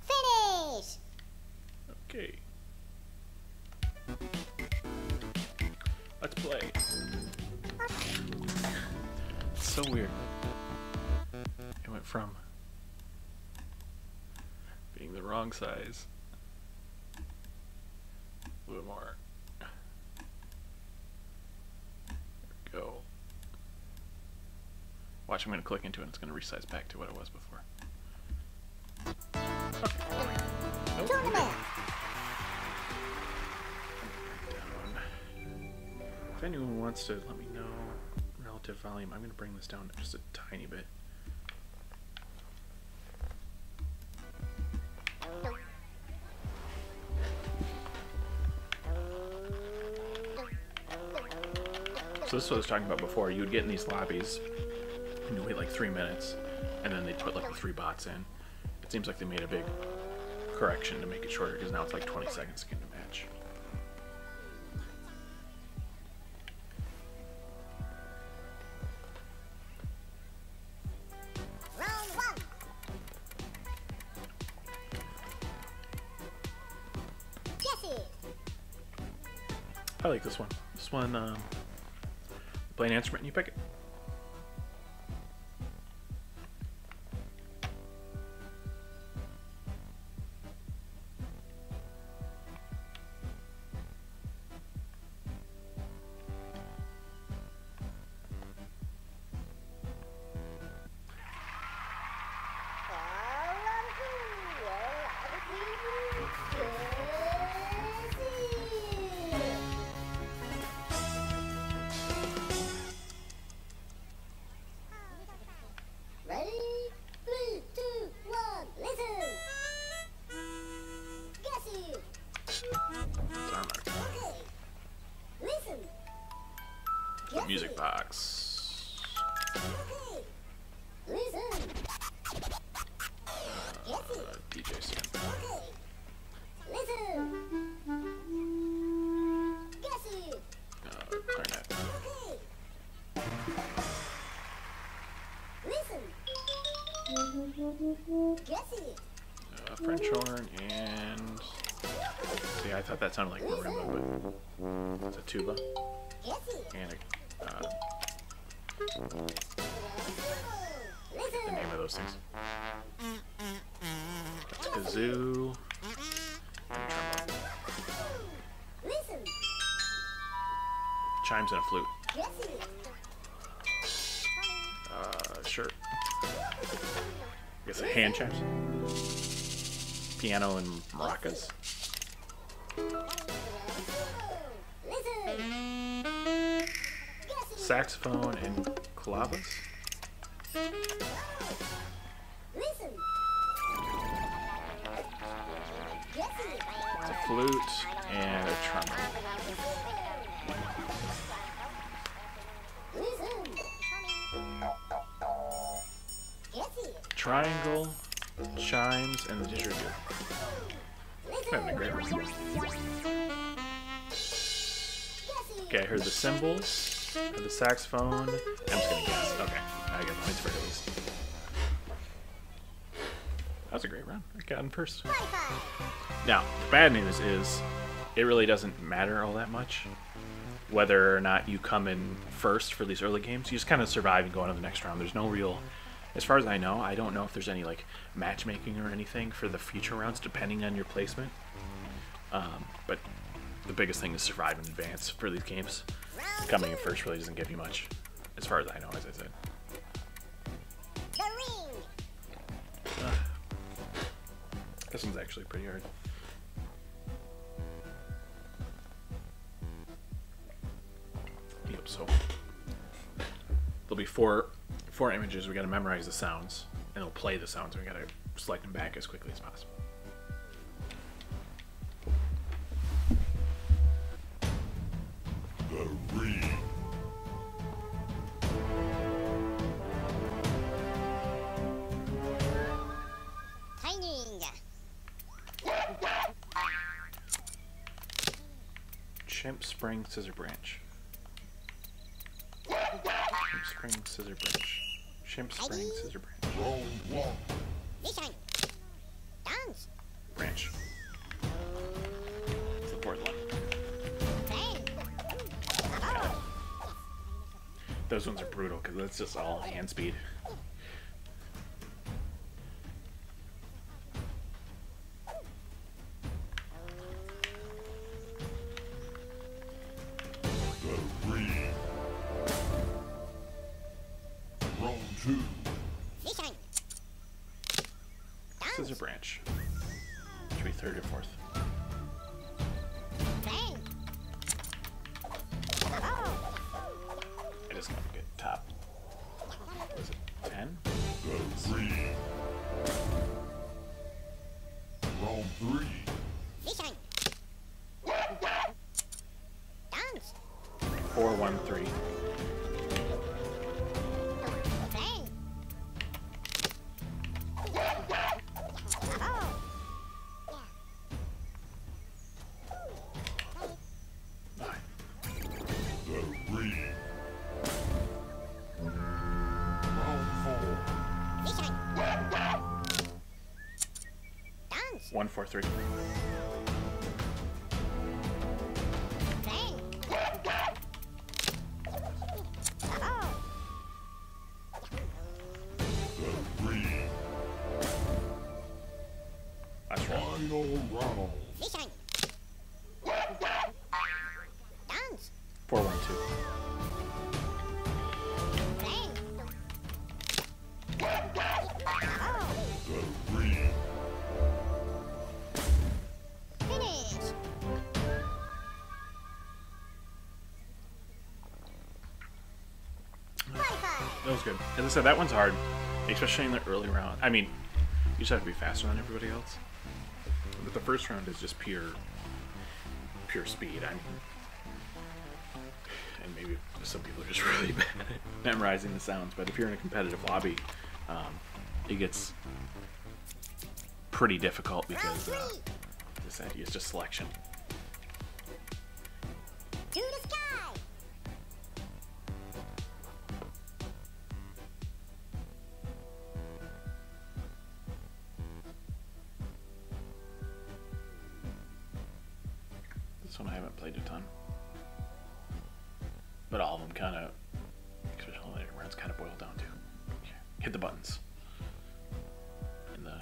Finish! Okay. Let's play. It's so weird. It went from being the wrong size a little more. There we go. Watch, I'm going to click into it and it's going to resize back to what it was before. Okay. Nope. If anyone wants to let me know relative volume, I'm going to bring this down just a tiny bit. So this is what I was talking about before. You would get in these lobbies and you wait like three minutes and then they'd put like the three bots in. It seems like they made a big correction to make it shorter because now it's like twenty seconds again to match. I like this one. This one, um, you play an instrument and you pick it. music box. Uh, D J Sam. Uh, clarinet. Uh, French horn and... See, I thought that sounded like marimba, but it's a tuba and a, uh, the name of those things. That's kazoo. Chimes and a flute. Uh, sure. I guess the hand chimes. Piano and maracas. Saxophone and calabas. It's a flute and a trumpet. Triangle, chimes, and the didgeridoo. I'm having a great one. Okay, I heard the cymbals, I heard the saxophone. I'm just gonna guess. Okay, I got points for it at least. That was a great round. I got in first. Now, the bad news is it really doesn't matter all that much whether or not you come in first for these early games. You just kind of survive and go on to the next round. There's no real... As far as I know, I don't know if there's any like matchmaking or anything for the future rounds, depending on your placement. Um, but the biggest thing is survive in advance for these games. Coming in first really doesn't give you much, as far as I know, as I said. The ring. Uh, this one's actually pretty hard. Yep. So there'll be four. Four images, we gotta memorize the sounds, and it'll play the sounds, and we gotta select them back as quickly as possible. The ring. Chimp spring scissor branch. Chimp spring scissor branch. Chimp spring, scissor branch. Branch. It's the fourth one. Yeah. Those ones are brutal because that's just all hand speed. Scissor branch. Should be third or fourth. I just gotta get top. What is it? Ten? Round three. Four, one, three. One, four, three. That's wrong. Four, one, two. That was good. As I said, that one's hard, especially in the early round. I mean, you just have to be faster than everybody else. But the first round is just pure, pure speed. I mean, and maybe some people are just really bad at memorizing the sounds, but if you're in a competitive lobby, um, it gets pretty difficult because uh, this idea is just selection. To the sky. This one I haven't played a ton, but all of them kind of, especially later rounds, kind of boil down to hit the buttons. And the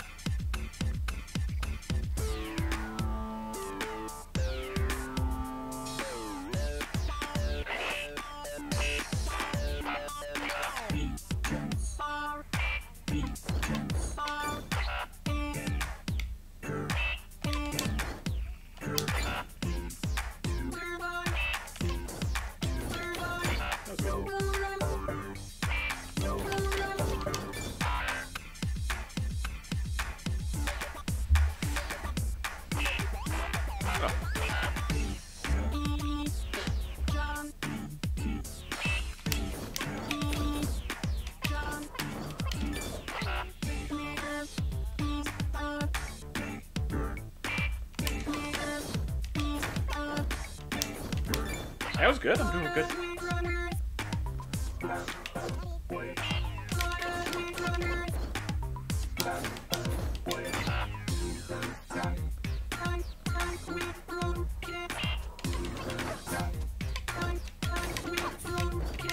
that was good. I'm doing good.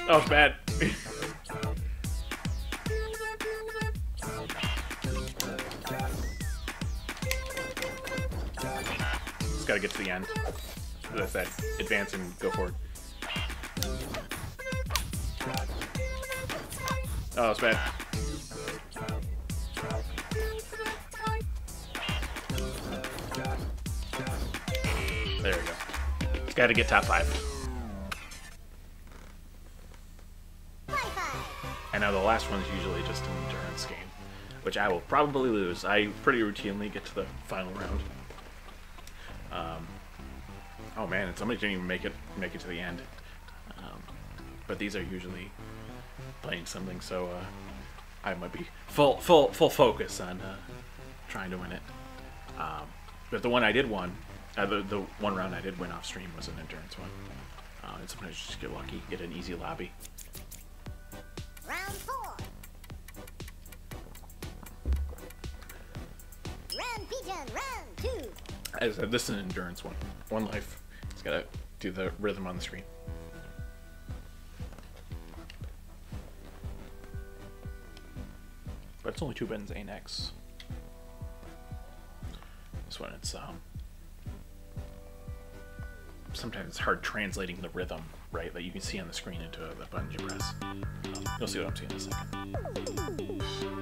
That was bad. Just gotta get to the end. As I said, advance and go forward. Oh, it's bad. There we go. It's gotta get top five. I know the last one's usually just an endurance game, which I will probably lose. I pretty routinely get to the final round. Um, Oh man, and somebody didn't even make it make it to the end. Um, but these are usually playing something, so uh, I might be full full full focus on uh, trying to win it. Um, but the one I did win, uh, the the one round I did win off stream was an endurance one. Uh, and sometimes you just get lucky, get an easy lobby. Round four. Round pigeon, round two. As I said, this is an endurance one. One life. It's gotta do the rhythm on the screen. But it's only two buttons, A and X. This one, it's um. sometimes it's hard translating the rhythm, right, that you can see on the screen into the buttons you press. Um, you'll see what I'm seeing in a second.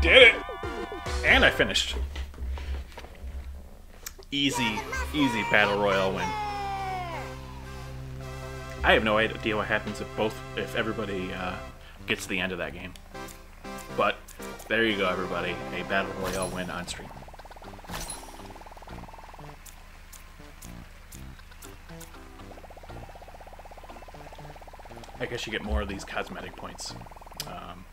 did it! And I finished. Easy, easy battle royale win. I have no idea what happens if both, if everybody uh, gets to the end of that game. But there you go, everybody. A battle royale win on stream. I guess you get more of these cosmetic points um,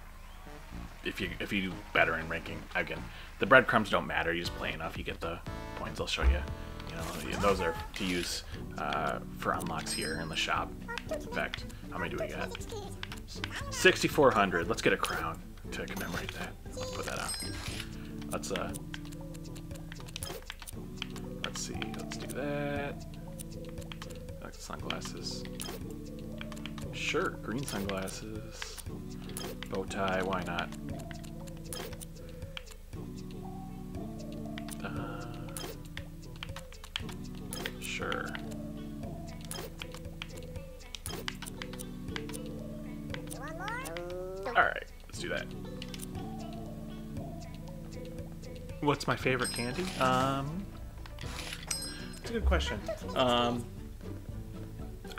if you if you do better in ranking. Again, the breadcrumbs don't matter. You just play enough, you get the points. I'll show you. You know, those are to use uh, for unlocks here in the shop. In fact, how many do we got? sixty-four hundred. Let's get a crown to commemorate that. Let's put that on. Let's uh, let's see. Let's do that. That's sunglasses. Sure, green sunglasses, bow tie, why not? Uh, sure. Alright, let's do that. What's my favorite candy? Um, that's a good question. Um...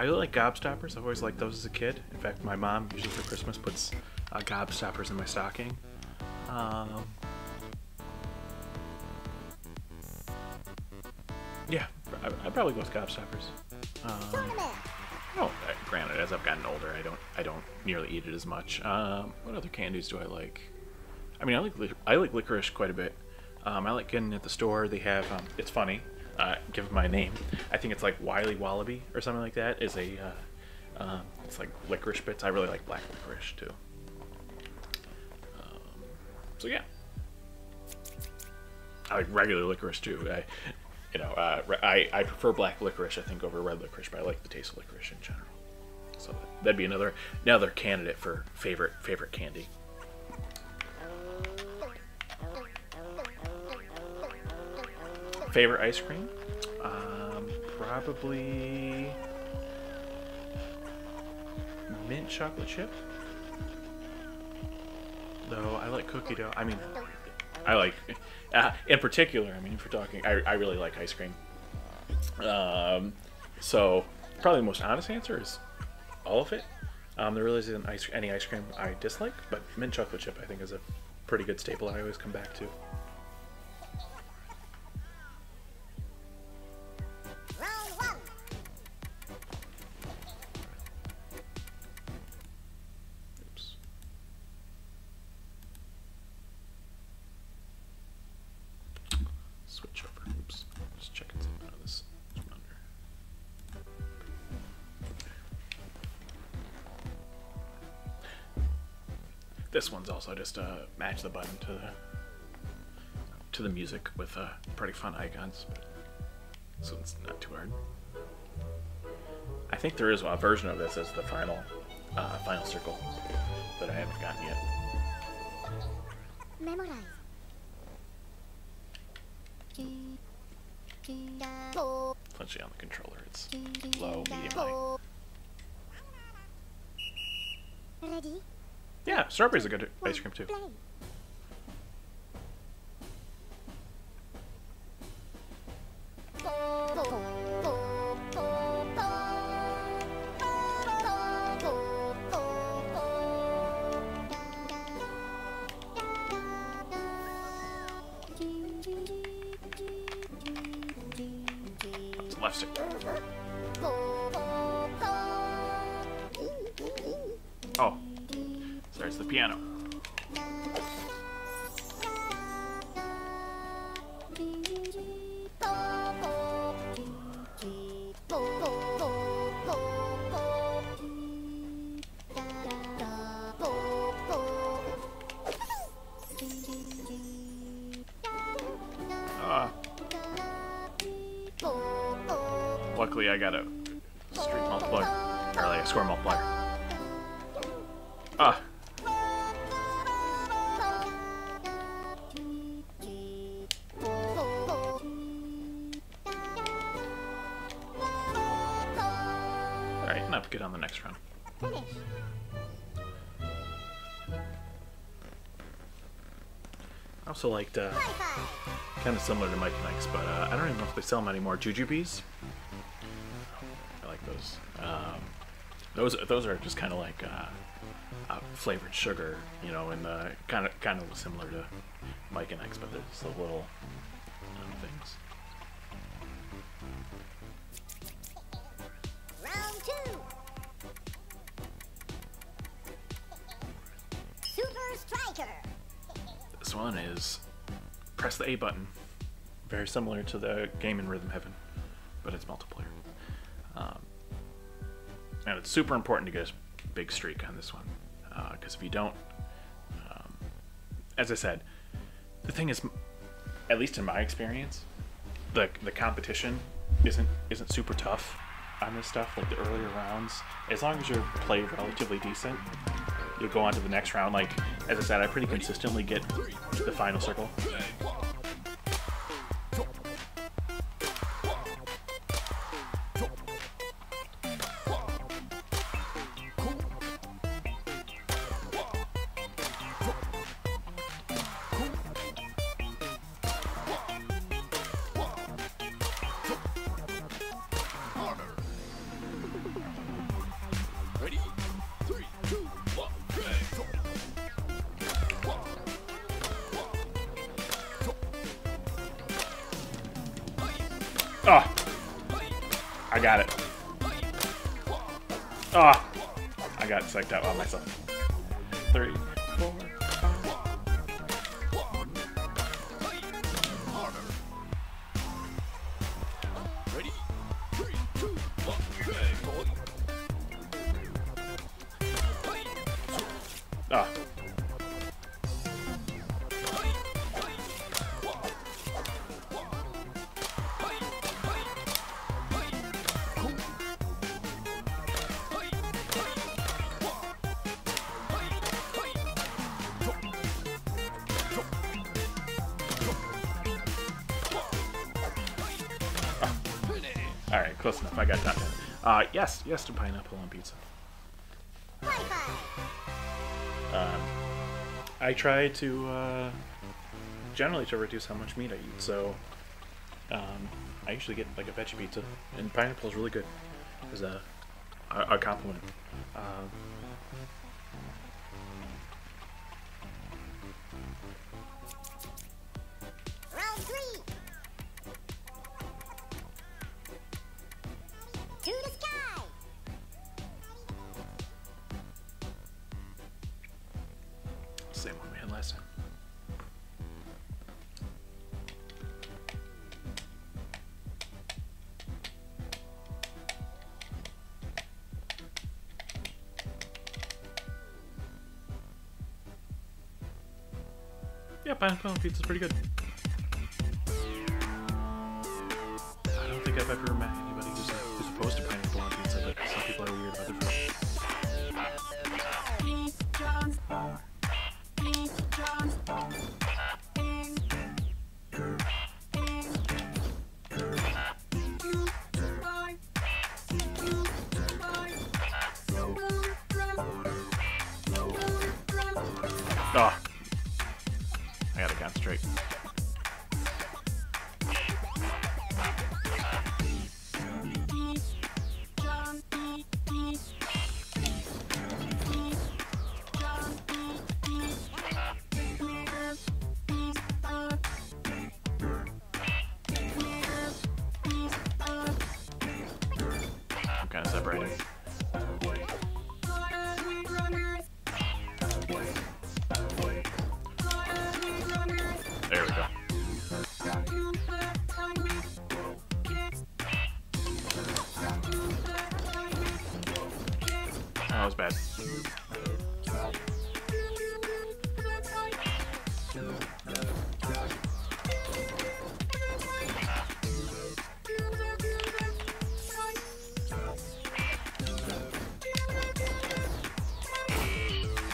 I really like gobstoppers. I've always liked those as a kid. In fact, my mom, usually for Christmas, puts uh, gobstoppers in my stocking. Um, yeah, I'd probably go with gobstoppers. Um, oh, granted, as I've gotten older, I don't, I don't nearly eat it as much. Um, what other candies do I like? I mean, I like, I like licorice quite a bit. Um, I like getting at the store. They have, um, it's funny. Uh, give my name. I think it's like Wiley Wallaby or something like that. Is a uh, uh, it's like licorice bits. I really like black licorice too. Um, so yeah, I like regular licorice too. I, you know, uh, I I prefer black licorice I think over red licorice, but I like the taste of licorice in general. So that'd be another another candidate for favorite favorite candy. Favorite ice cream? Um, probably mint chocolate chip. Though I like cookie dough. I mean, I like, uh, in particular, I mean, if we're talking, I, I really like ice cream. Um, so probably the most honest answer is all of it. Um, there really isn't ice, any ice cream I dislike, but mint chocolate chip I think is a pretty good staple I always come back to. This one's also just uh, match the button to the to the music with uh, pretty fun icons, but so it's not too hard. I think there is a version of this as the final uh, final circle that I haven't gotten yet. Memorize. Essentially on the controller, it's low, medium, high. Ready? Yeah, strawberries are good ice cream too. Luckily, I got a street multiplier, or like a score multiplier. Ah. All right, enough. Get on the next round. I also liked, uh, kind of similar to Mike Nikes, but uh, I don't even know if they sell them anymore. Jujubes. I like those. Um, those those are just kind of like uh, uh, flavored sugar, you know, and uh, kind of kind of similar to Mike Nikes, but they're just the little um, things. This one is press the A button. Very similar to the game in Rhythm Heaven, but it's multiplayer. Um, and it's super important to get a big streak on this one, because uh, if you don't, um, as I said, the thing is, at least in my experience, the the competition isn't isn't super tough on this stuff. Like the earlier rounds, as long as you play relatively decent, you'll go on to the next round. Like, as I said, I pretty consistently get the final circle. Oh, I got it. Oh, I got psyched out on myself. Three, four, five. Ready? Three, two, one. Ah. All right, close enough. I got that. Uh, yes, yes to pineapple on pizza. Um, I try to uh, generally to reduce how much meat I eat, so um, I usually get like a veggie pizza, and pineapple is really good as a a, a compliment. Um, Same one we had last time. Yeah, pineapple on pizza's pretty good. I don't think I've ever met anybody who's, who's opposed to pineapple on pizza, but some people are weird about it. Uh, Oh, I gotta concentrate. I'm kind of separated. There we go. That was bad.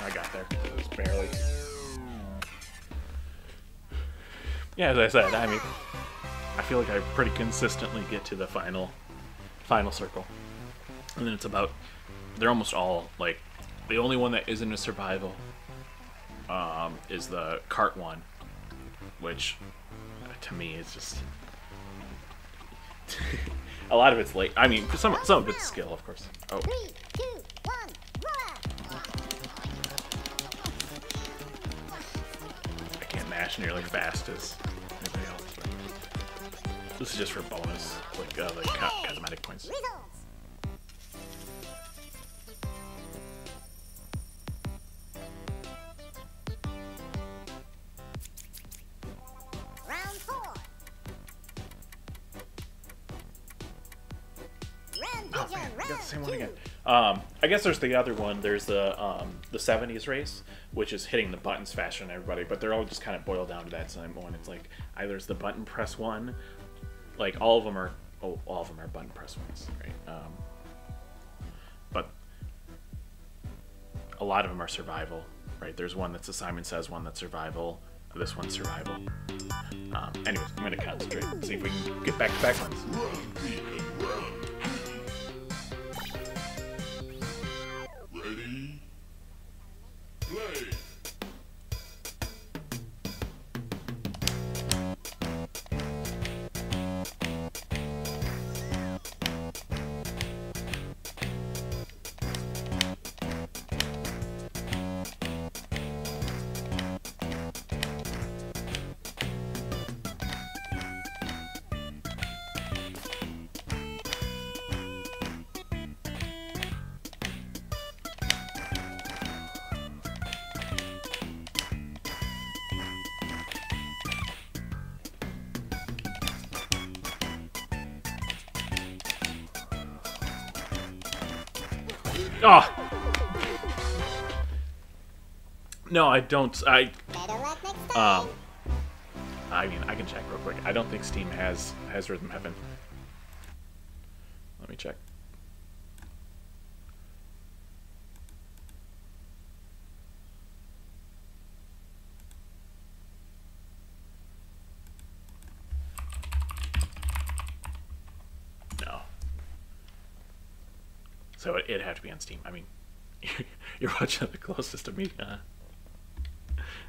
I got there. It was barely. Yeah, as I said, I mean, I feel like I pretty consistently get to the final, final circle, and then it's about, they're almost all, like, the only one that isn't a survival um, is the cart one, which uh, to me is just a lot of it's late. I mean, some some of it's skill, of course. Oh. Three, two, one, I can't mash nearly as fast as anybody else. But this is just for bonus, like uh, the co cosmetic points. Um, I guess there's the other one. There's the um, the seventies race, which is hitting the buttons faster than everybody, but they're all just kind of boiled down to that same one. It's like either it's the button press one, like all of them are, oh, all of them are button press ones, right? Um, but a lot of them are survival, right? There's one that's a Simon Says one that's survival. This one's survival. Um, anyways, I'm gonna concentrate and see if we can get back to back ones. Oh. No, I don't. I. Um. I mean, I can check real quick. I don't think Steam has has Rhythm Heaven. Let me check. So it'd have to be on Steam. I mean, you're watching the closest to me uh,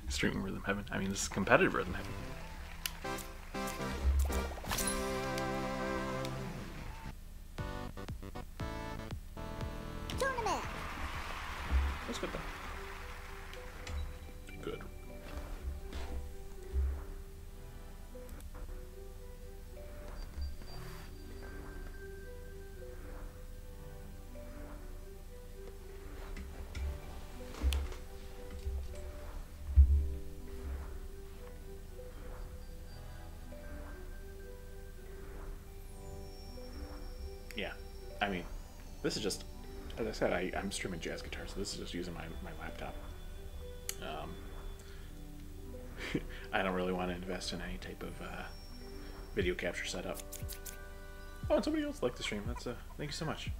streaming Rhythm Heaven. I mean, this is competitive Rhythm Heaven. That's good though. Good. I mean, this is just, as I said, I, I'm streaming jazz guitar, so this is just using my, my laptop. Um, I don't really want to invest in any type of uh, video capture setup. Oh, and somebody else liked the stream. That's uh, thank you so much.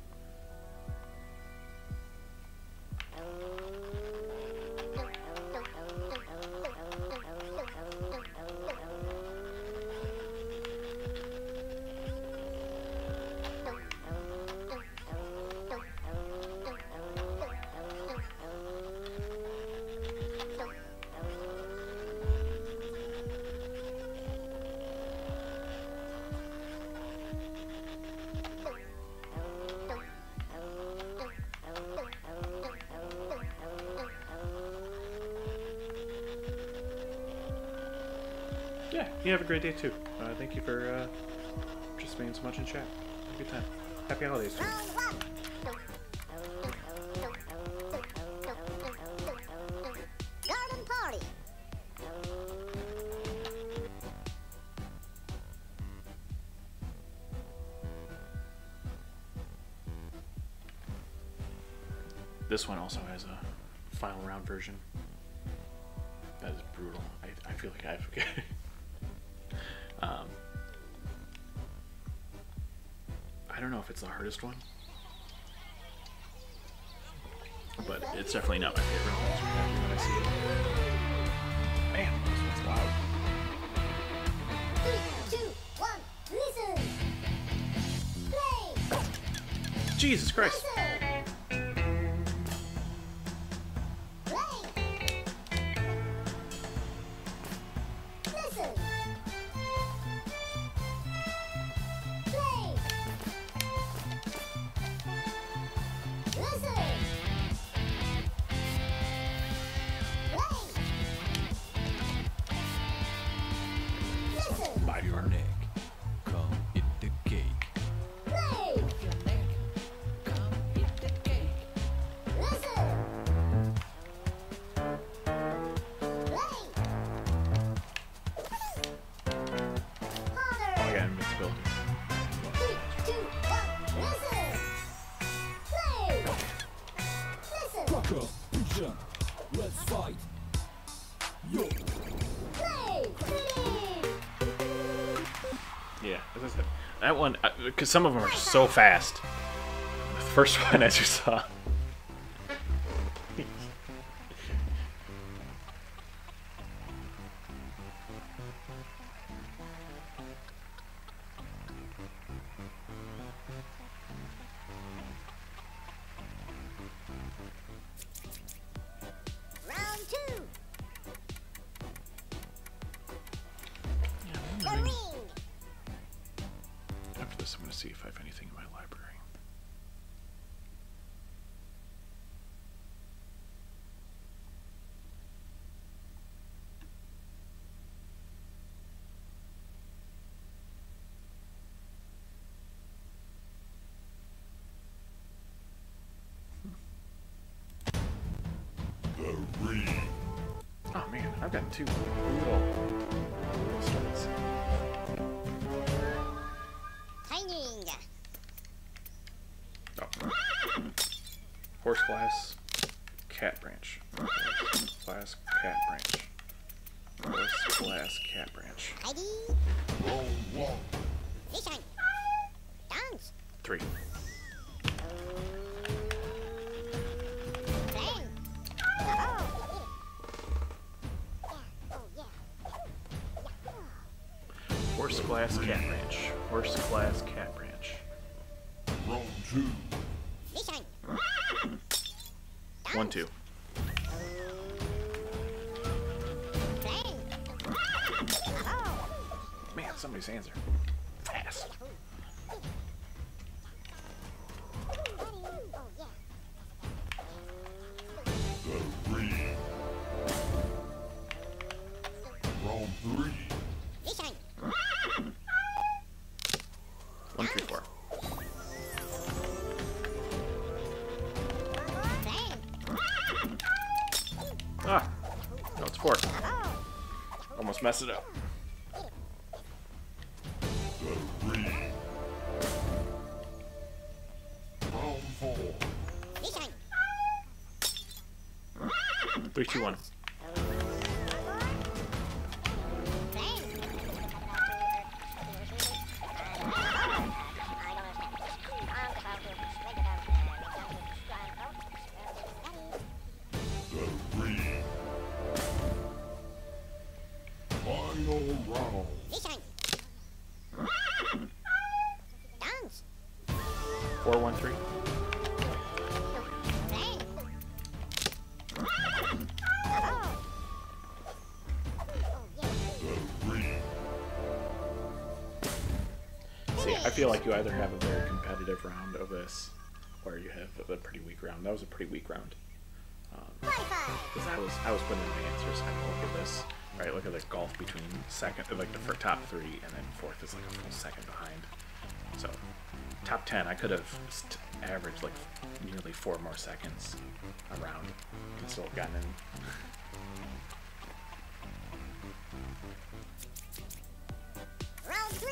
Yeah, you have a great day too. Uh, thank you for uh, just being so much in chat. Have a good time. Happy holidays too. Garden party. This one also has a final round version. That is brutal. I, I feel like I forget. Um, I don't know if it's the hardest one, but it's definitely not my favorite one when I see it. Man, this one's loud. Three, two, one, listen! Play! Jesus Christ! Play! Listen! I misspelled. Three, two, one, listen! Play! Listen! Fuck up, pigeon! Let's fight! Yo! Play! Play! Yeah, as I said, that one, because some of them are so fast. The first one, as you saw. I've got two little, little starts. Timing. Oh. Horse class, cat branch. Horse class, cat branch. Horse class, cat branch. Three. Horse class cat branch. Horse class cat branch. Roll two. One two. Man, somebody's hands are fast. Roll three. Mess it up. Three, two, one. I feel like you either have a very competitive round of this, or you have a pretty weak round. That was a pretty weak round. Um, I was I was putting in my answers. I mean, look at this. All right, look at this golf between second, like the top three, and then fourth is like a full second behind. So top ten, I could have just averaged like nearly four more seconds a round and still gotten in. Round three.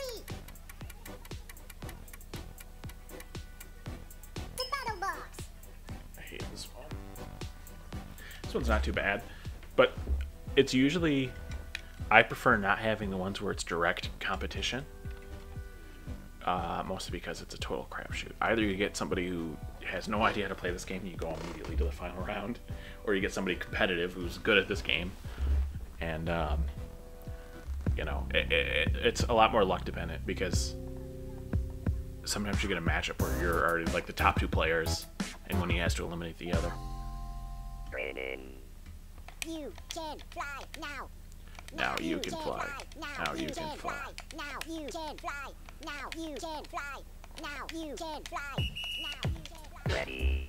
This one. This one's not too bad, but it's usually, I prefer not having the ones where it's direct competition, uh, mostly because it's a total crapshoot. Either you get somebody who has no idea how to play this game and you go immediately to the final round, or you get somebody competitive who's good at this game, and um, you know, it, it, it's a lot more luck dependent, because sometimes you get a matchup where you're already like the top two players, and when he has to eliminate the other. You can fly now. Now you can fly. Now you can fly. Now you can fly. Now you can fly. Now you can fly. Now you can fly. Ready.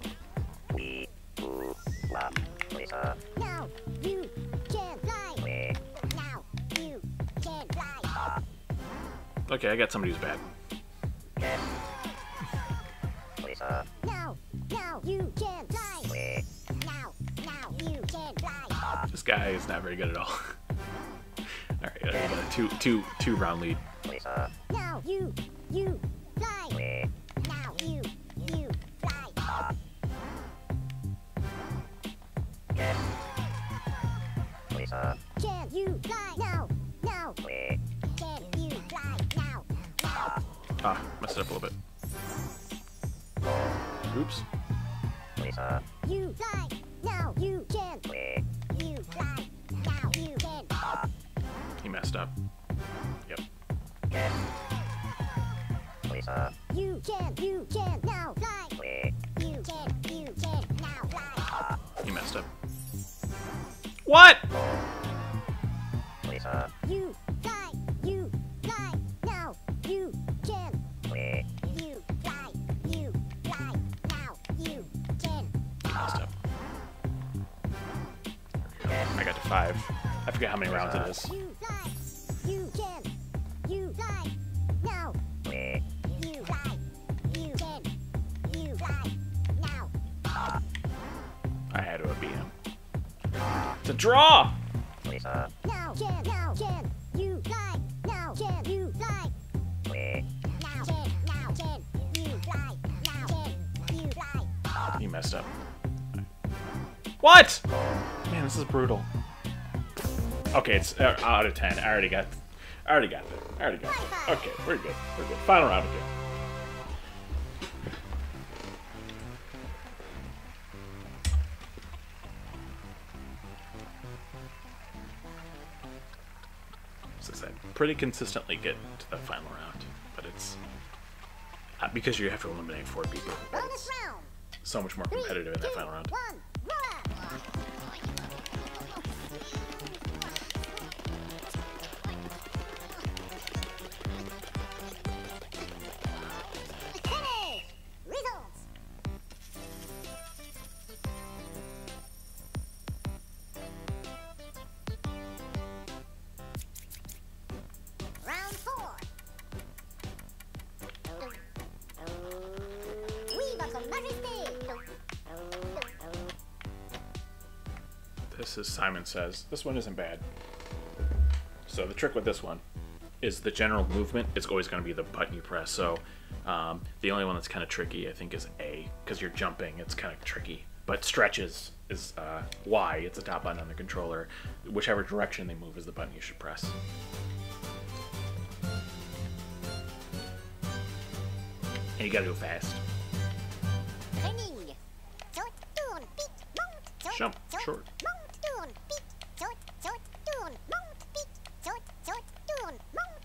Three, two, one, laser. Now you can fly. Now you can fly. Okay, I got somebody who's bad. Now, now you can fly. Now, now you can fly. This guy is not very good at all. All right, I got a two, two, two round lead. Uh, now you, you, fly. Wait. Now you, you, fly. Uh, yes. Please, uh. Can you fly now? Now. Wait. Can you fly now? Now. Ah, messed it up a little bit. Oops. Please, uh. You fly now. You can. Wait. You fly now. You can. Uh, he messed up. Yep. Can. Please, uh. You can. You can now fly. Wait. You can. You can now fly. Uh, he messed up. What? Please, uh. You fly. You fly now. You can. Wait. You fly. You fly now. You can. He messed up. I got to five. I forget how many rounds it is. You fly. You can. You fly. Now. You fly. You can. You fly. Now. I had to beat him. It's a draw! Lisa. Now can. Now can. You fly. Now can. You fly. Now can. Now can. You fly. Now can. You fly. You messed up. What? Man, this is brutal. Okay, it's out of ten. I already got, I already got it. I already got it. Okay, we're good. We're good. Final round again. Since I pretty consistently get to the final round, but it's not because you have to eliminate four people. It's so much more competitive in that final round. This is Simon Says. This one isn't bad. So the trick with this one is the general movement is always going to be the button you press. So um, the only one that's kind of tricky, I think, is A, because you're jumping. It's kind of tricky. But stretches is uh, Y. It's the top button on the controller. Whichever direction they move is the button you should press. And you got to go fast. Jump short.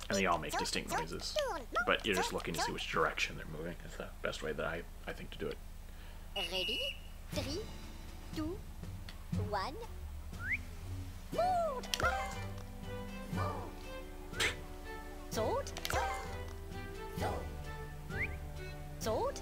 And they all make distinct noises, but you're just looking to see which direction they're moving. That's the best way that I, I think to do it. Ready? Three, two, one. Sword. Sword.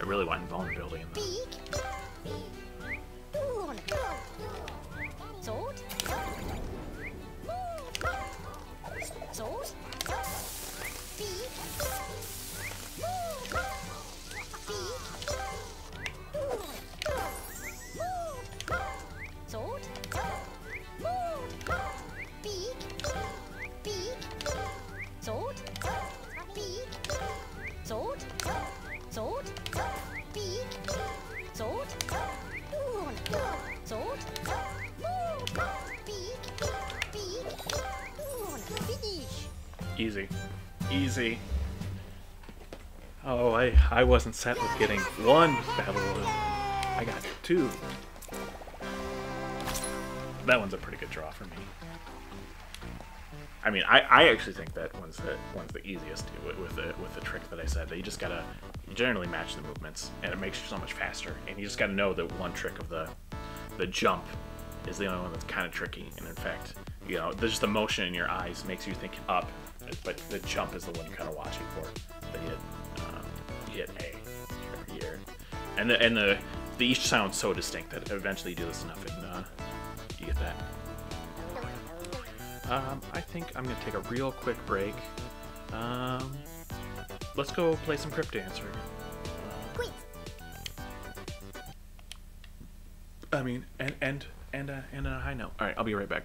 I really want invulnerability in this. Easy. Easy. Oh, I, I wasn't set with getting one battle. I got two. That one's a pretty good draw for me. I mean, I, I actually think that one's the, one's the easiest with, with, the, with the trick that I said. That you just gotta you generally match the movements, and it makes you so much faster. And you just gotta know that one trick of the, the jump is the only one that's kind of tricky. And in fact, you know, there's just the motion in your eyes makes you think up. But the jump is the one you're kind of watching for. They hit, um, hit A here, here. And the and the, the each sound's so distinct that eventually you do listen up and uh, you get that. Um, I think I'm gonna take a real quick break. Um, let's go play some Crypt Dancer. Quick. I mean, and and and uh, and on a high note. All right, I'll be right back.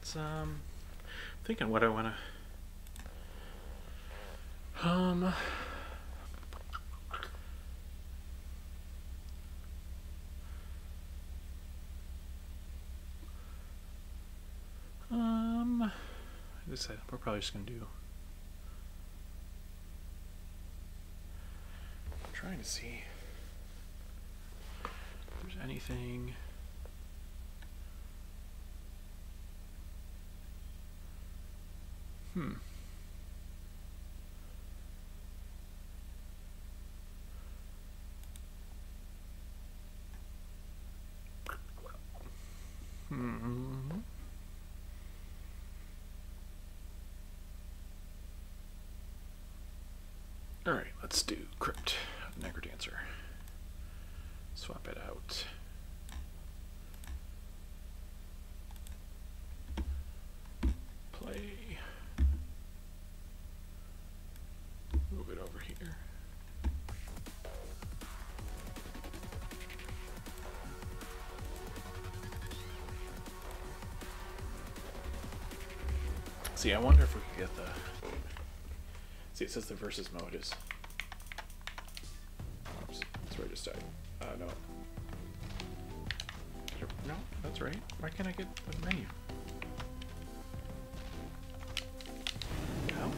that's um thinking what I wanna um um I decided we're probably just gonna do. I'm trying to see if there's anything. Hmm. Hmm. All right, let's do Crypt of the NecroDancer. Swap it out. Play. See, I wonder if we could get the... See, it says the versus mode is... Oops, that's where I just died. Uh, no. No, that's right. Why can't I get the menu? No.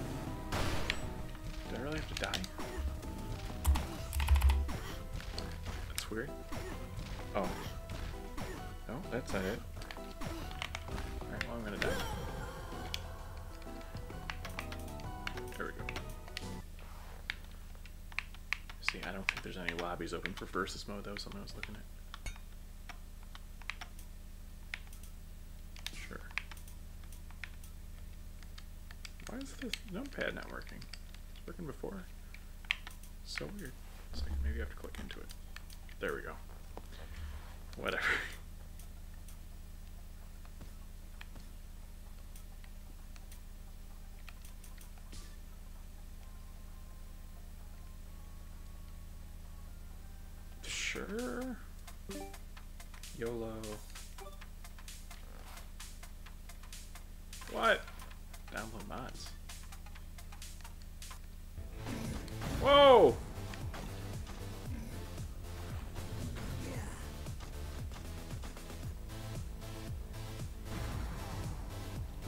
Do I really have to die? That's weird. Oh. No, that's not it. Alright, well, I'm gonna die. I don't think there's any lobbies open for versus mode. That was something I was looking at. Sure. Why is this numpad not working? It's working before. So weird. It's like maybe I have to click into it. There we go. Whatever. Sure. YOLO. What? Download mods. Whoa!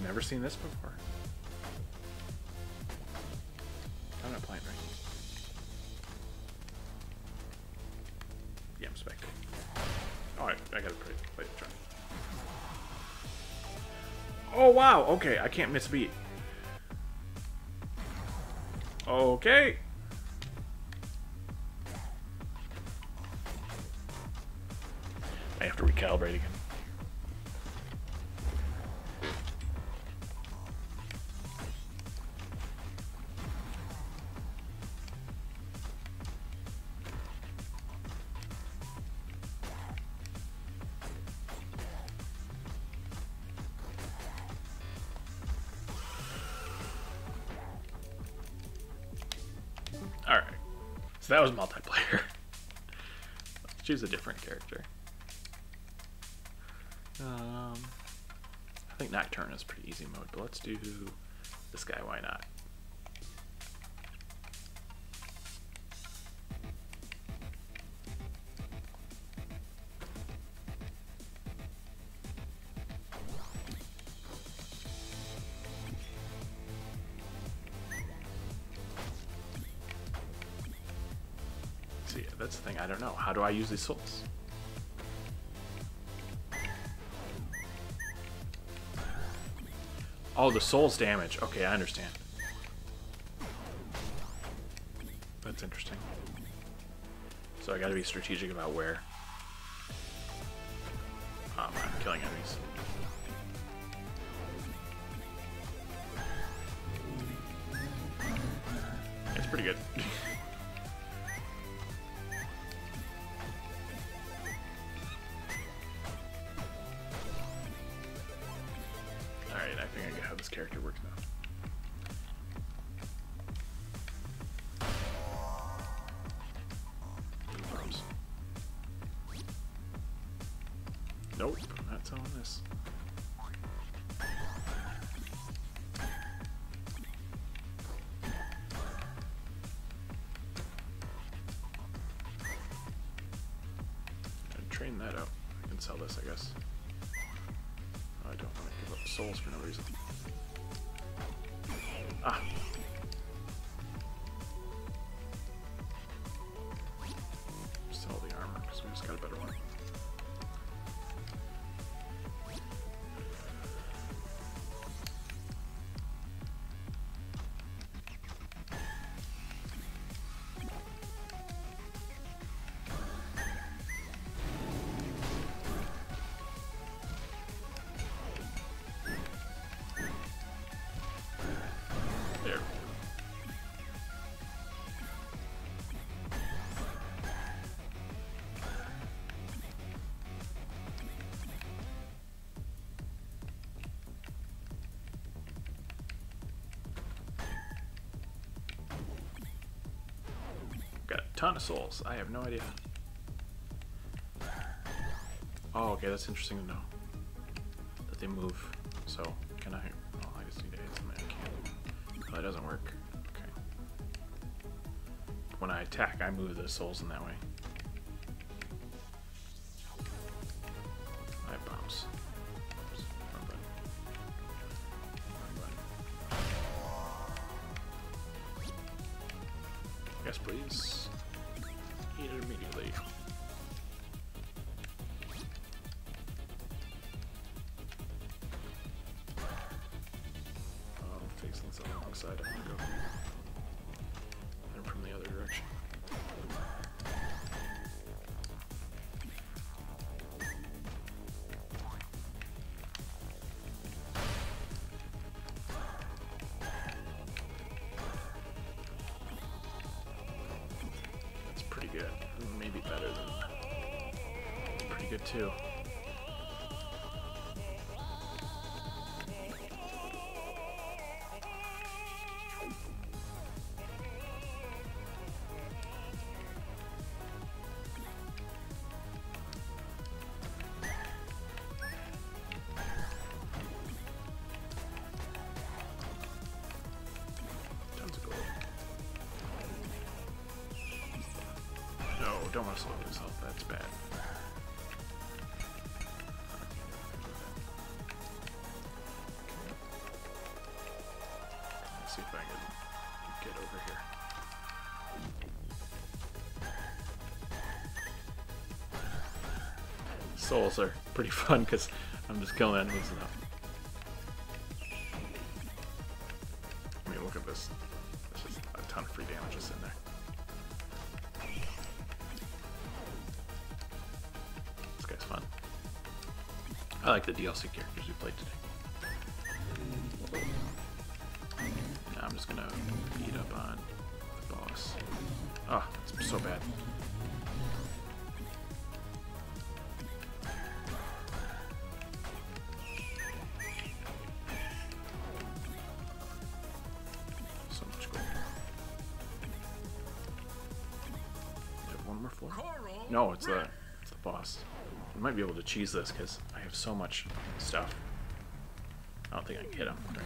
Never seen this before. I'm not playing right now. Yeah, I'm spectating. Alright, I gotta play, play the turn. Oh wow, okay, I can't miss beat. Okay. I have to recalibrate again. Alright, so that was multiplayer. Let's choose a different character. Um, I think Nocturne is pretty easy mode, but let's do this guy, why not? Yeah, that's the thing, I don't know. How do I use these souls? Oh, the souls damage. Okay, I understand. That's interesting. So I gotta be strategic about where um, I'm killing enemies. That's pretty good. I get how this character works now. Oops. Nope, I'm not telling this. train that out. I can sell this, I guess. I don't want to give up souls for no reason. Ah. Sell the armor, because we just got a better one. Ton of souls. I have no idea. Oh, okay, that's interesting to know that they move. So can I? Oh, I just need to hit something. I can't. Oh, that doesn't work. Okay. When I attack, I move the souls in that way. I have bombs. Oops, wrong button. Wrong button. Yes, please. Immediately. Oh, fixing this on the wrong side. I'm gonna go and from the other direction. Too. Tons of gold. No, don't want to slow yourself, that's bad. See if I can get over here. Souls are pretty fun because I'm just killing enemies enough. I mean, look at this. There's just a ton of free damage just in there. This guy's fun. I like the D L C characters we played today. I'm just gonna beat up on the boss. Ah, oh, it's so bad. So much gold. I have one more floor. No, it's the it's the boss. I might be able to cheese this because I have so much stuff. I don't think I can hit him. Right?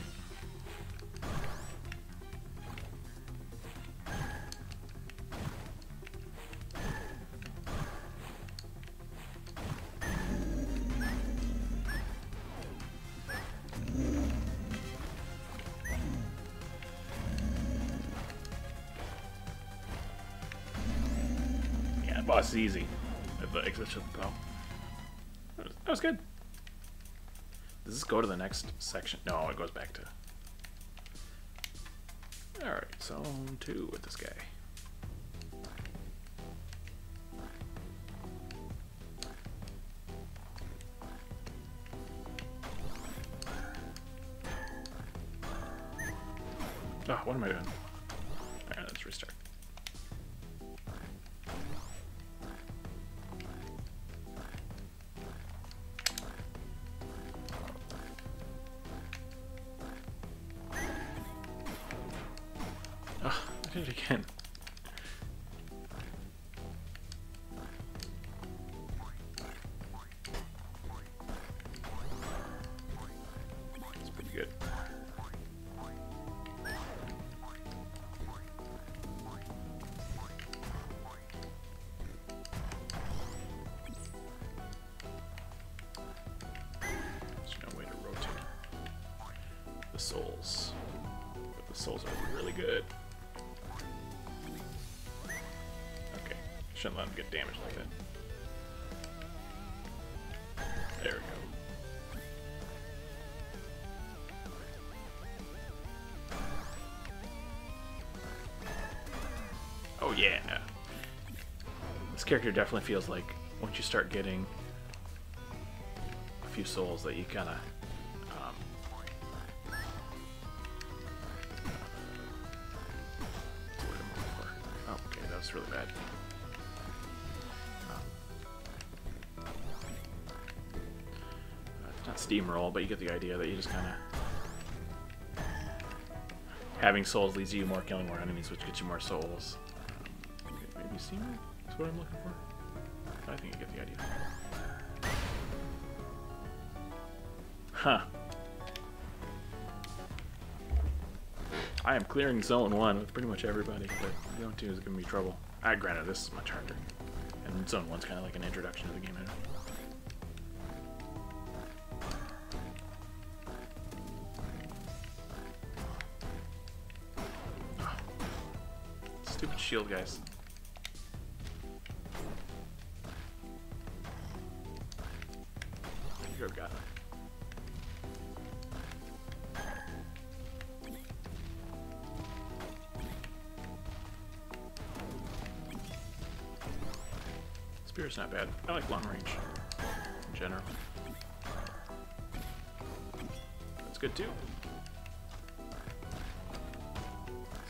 Boss is easy. At the exception of the bell. That was good. Does this go to the next section? No, it goes back to. Alright, zone two with this guy. Oh, what am I doing? Alright, let's restart. It again. It's pretty good. souls. But the souls are really good. Okay, shouldn't let them get damaged like that. There we go. Oh yeah! This character definitely feels like once you start getting a few souls that you kind of um, oh, okay, that was really bad. Um, not steamroll, but you get the idea that you just kind of having souls leads you more killing more enemies, which gets you more souls. You see me? That's what I'm looking for. I think you get the idea. Huh. I am clearing zone one with pretty much everybody, but zone two is gonna be trouble. I granted this is much harder. And zone one's kinda like an introduction to the game anyway. Oh. Stupid shield guys. Got it. Spear's not bad. I like long range in general. That's good too.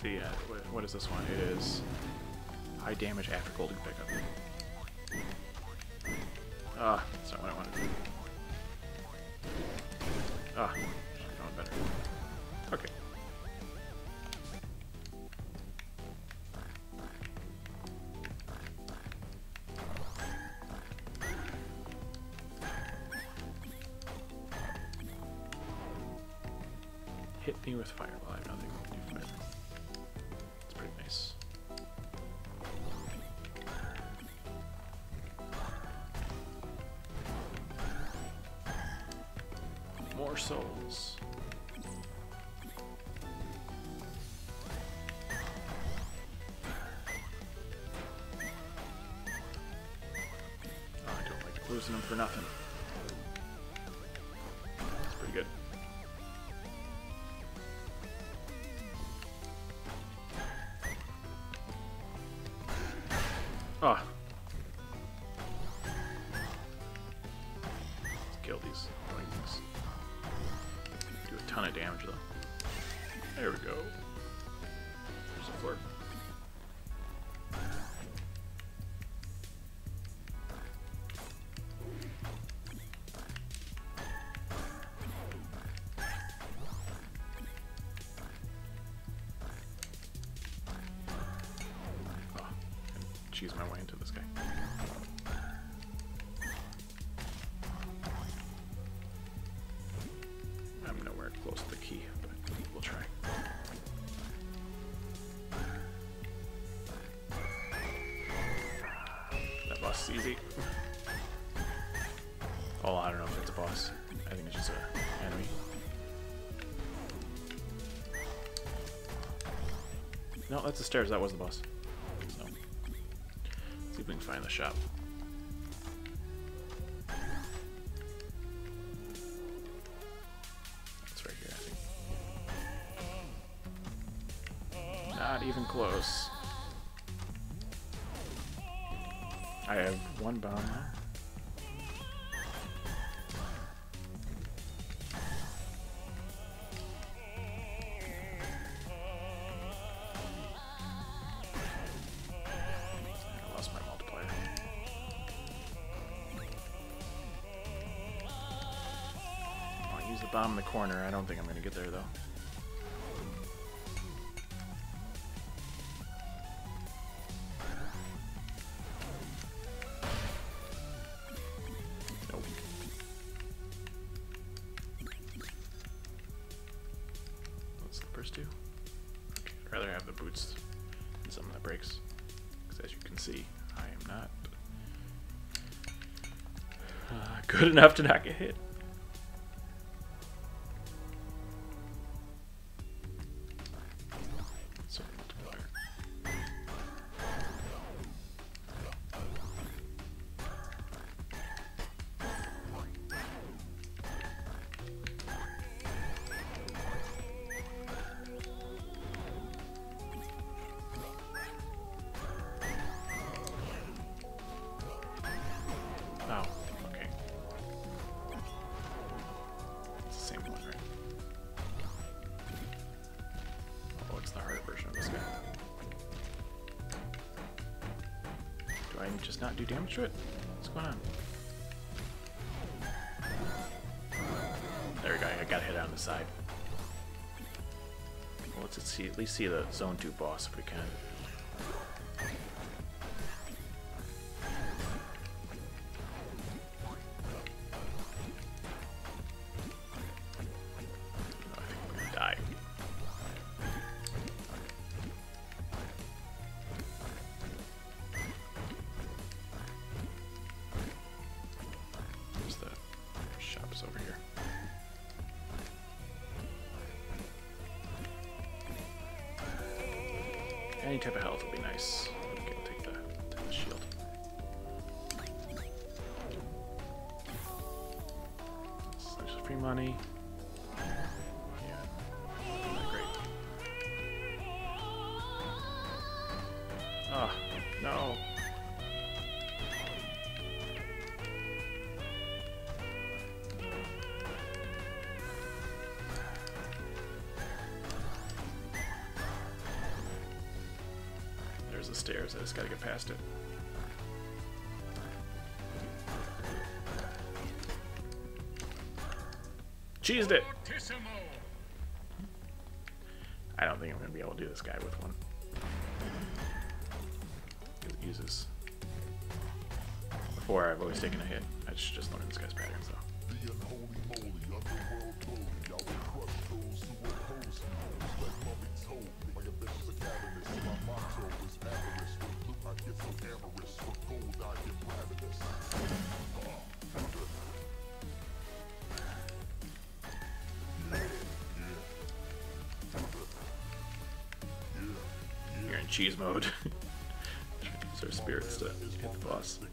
See, uh, what, what is this one? It is high damage after golden pickup. Ah, oh, that's not what I wanted to do. Ah, should have gone better. Okay. Hit me with fireball. I don't think we can do fireball. It's pretty nice. More souls. Oh, I don't like losing them for nothing. That's pretty good. Ah. Let's kill these things. Ton of damage though. There we go. There's a flirt. Oh, and cheese my way into this guy. Close to the key, but we'll try. That boss is easy. Oh, I don't know if that's a boss. I think it's just an enemy. No, that's the stairs. That was the boss. So, let's see if we can find the shop. Not even close. I have one bomb now. I lost my multiplier. I'll use the bomb in the corner. I don't think I'm going to get there though. Do. Okay, I'd rather have the boots than something that breaks, because as you can see, I am not uh, good enough to not get hit. Do I just not do damage to it? What's going on? There we go, I got hit on the side. Well, let's see, at least see the Zone two boss if we can. Any type of health would be nice. Okay, we'll take the, take the shield. So there's free money. Yeah, not great. Ah, oh, no. The stairs, I just gotta get past it. Cheesed it! I don't think I'm gonna be able to do this guy with one. It uses. Before I've always taken a hit. I should just learn this guy's patterns though. Cheese mode. Use our spirits to hit the boss. Come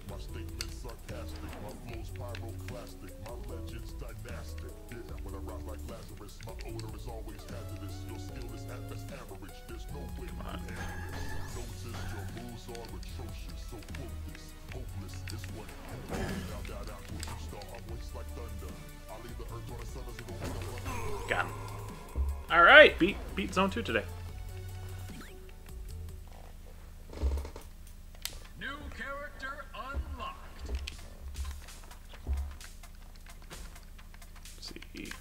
on. Got him. All right, beat beat zone two today.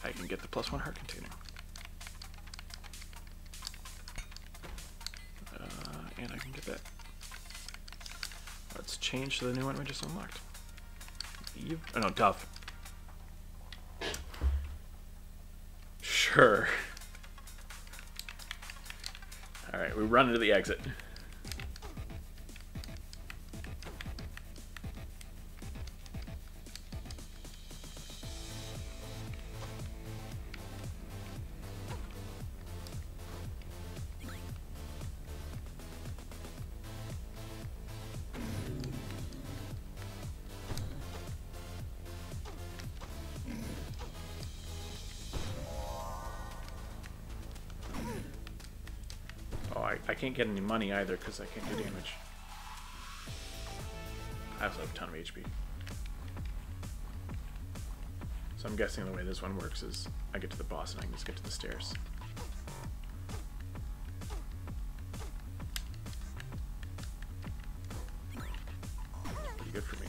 I can get the plus one heart container. Uh, and I can get that. Let's change to the new one we just unlocked. Eve? Oh no, Dove. Sure. Alright, we run into the exit. I can't get any money either because I can't do damage. I also have a ton of H P. So I'm guessing the way this one works is I get to the boss and I can just get to the stairs. Pretty good for me.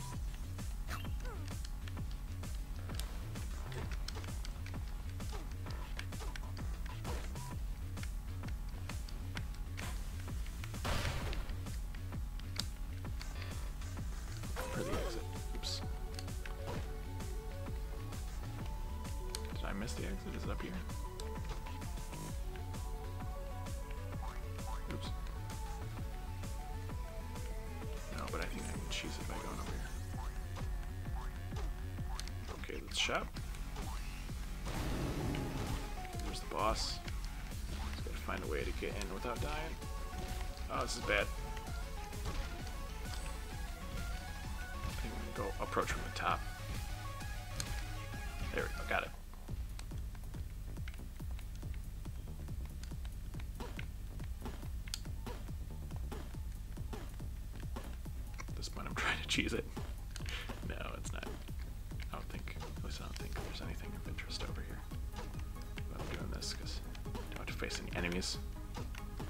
The exit is up here. Oops. No, but I think I can cheese it by going over here. Okay, let's shop. There's the boss. Just gotta find a way to get in without dying. Oh, this is bad. I think I'm gonna go approach from the top. There we go, got it. Cheese it. No, it's not. I don't think, at least I don't think there's anything of interest over here. But I'm doing this because I don't have to face any enemies.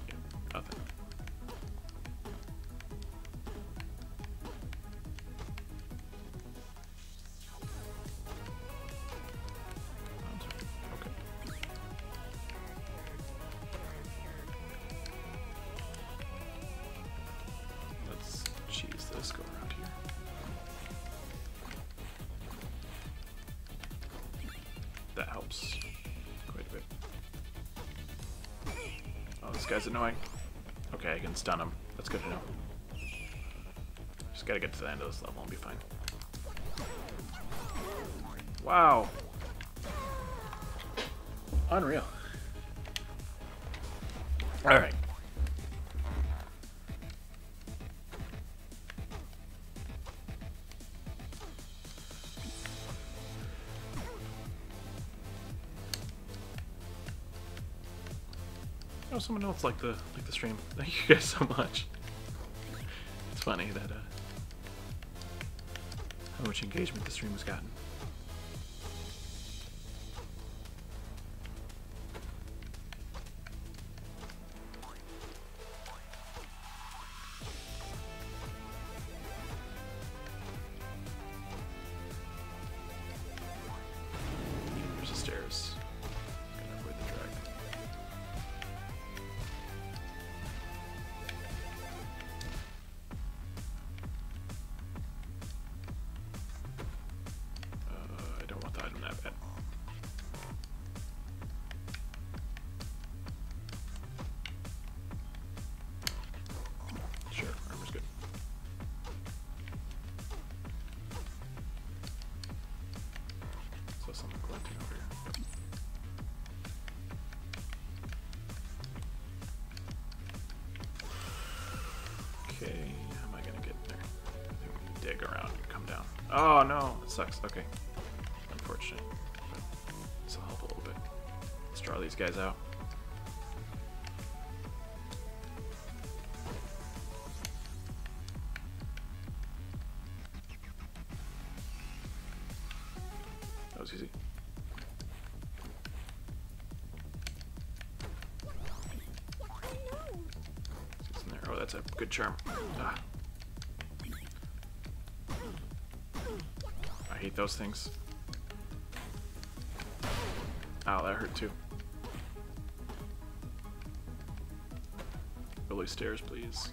Yeah, nothing. let's go around here. That helps quite a bit. Oh, this guy's annoying. Okay, I can stun him. That's good to know. Just gotta get to the end of this level and be fine. Wow. Unreal. Alright. Oh, someone else liked the like the stream. Thank you guys so much. It's funny that uh how much engagement the stream has gotten. Oh no, it sucks. Okay. Unfortunate. But this will help a little bit. Let's draw these guys out. That was easy. It's in there. Oh, that's a good charm. Ah. I hate those things. Ow, that hurt too. Early stairs, please.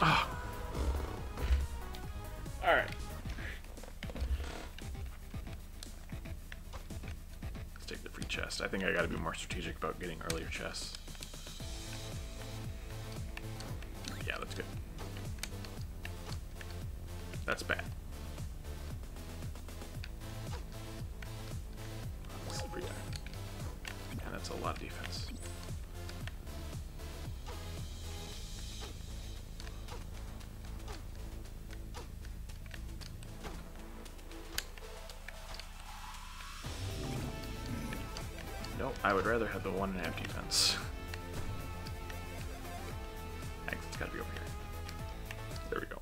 Ah. All right. Let's take the free chest. I think I gotta be more strategic about getting earlier chests. That's bad. That's every time. And that's a lot of defense. Nope, I would rather have the one and a half defense. Thanks, it's gotta be over here. There we go.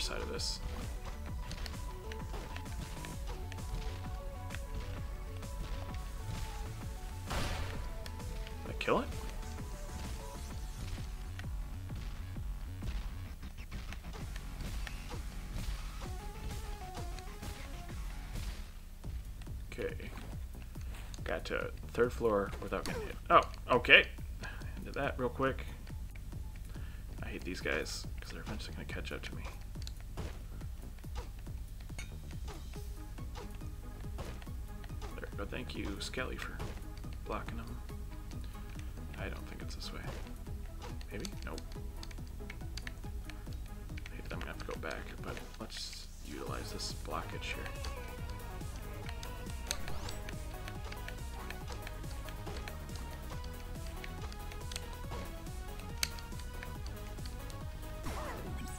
Side of this. Did I kill it? Okay. Got to third floor without getting hit. Oh, okay. Into that real quick. I hate these guys because they're eventually going to catch up to me. Thank you, Skelly, for blocking them. I don't think it's this way. Maybe? Nope. Maybe I'm gonna have to go back, but let's utilize this blockage here.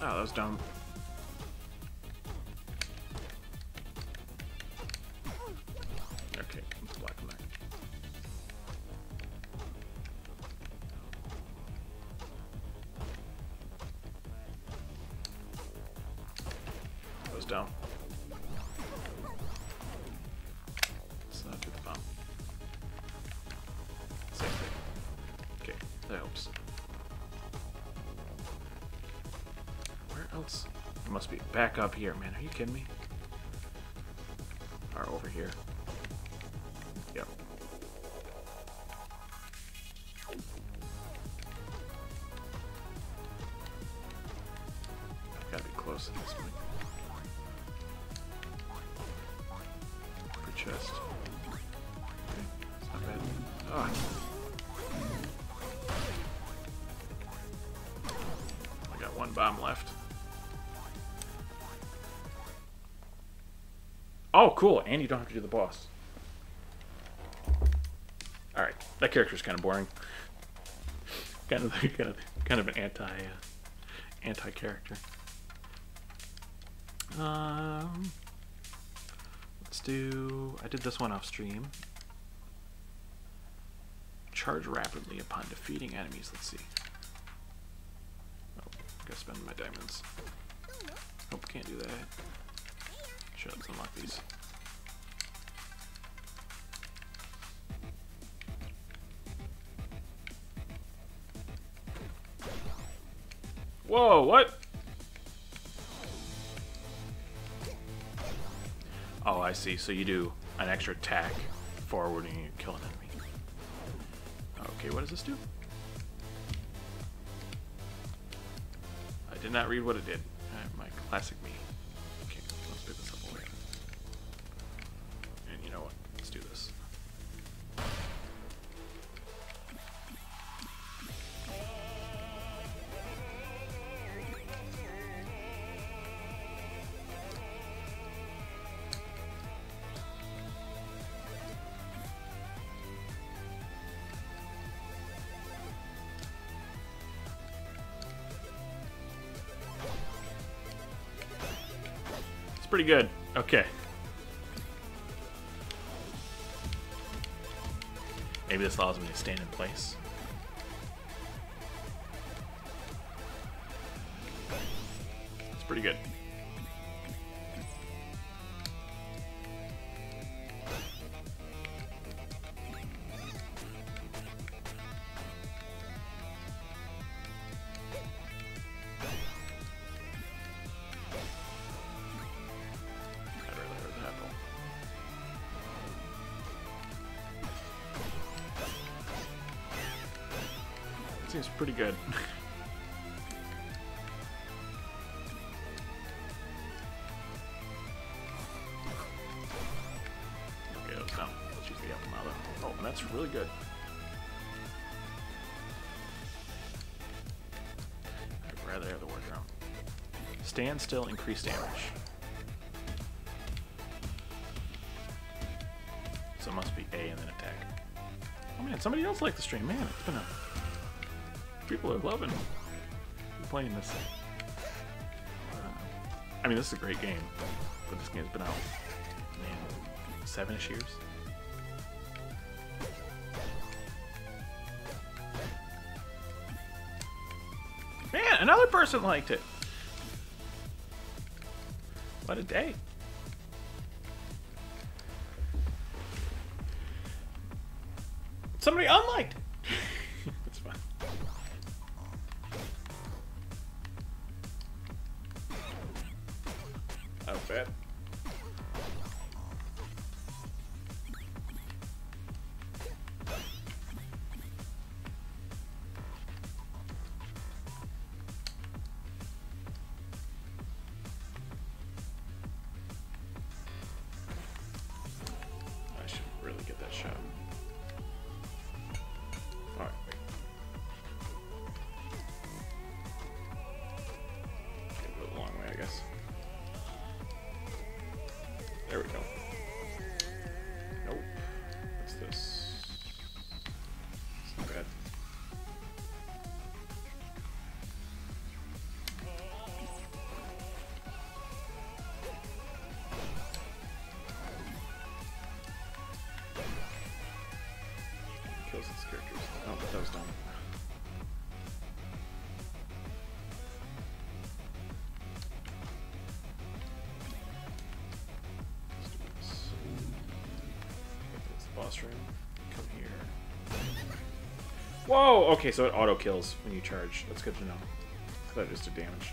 Oh, that was dumb. Cadence. It must be back up here, man. Are you kidding me? Or over here. Yep. I've got to be close to this one. Upper chest. Okay. It's not bad. Oh. I got one bomb left. Oh, cool, and you don't have to do the boss. Alright, that character's kind of boring. kind, of, kind, of, kind of an anti, uh, anti-character. Um, let's do... I did this one off stream. Charge rapidly upon defeating enemies. Let's see. Oh, gotta spend my diamonds. Hope I can't do that. Should unlock these. Whoa, what? Oh, I see. So you do an extra attack forward and you kill an enemy. Okay, what does this do? I did not read what it did. My classic me. Pretty good. Okay. Maybe this allows me to stand in place. It's pretty good. Seems pretty good. Okay, let's go. Let's use the apple now, though. Oh, that's really good. I'd rather have the wardrobe. Stand still, increased damage. So it must be A and then attack. Oh man, somebody else liked the stream. Man, it's been a... People are loving playing this. Uh, I mean, this is a great game, but this game's been out, man, seven-ish years. Man, another person liked it. What a day. Somebody unliked it. Bad. I should really get that shot. All right. Go the long way, I guess. There we go. Nope. What's this? It's not bad. Kills its characters. Oh, that was dumb. Room. Come here. Whoa! Okay, so it auto kills when you charge. That's good to know. That is to damage.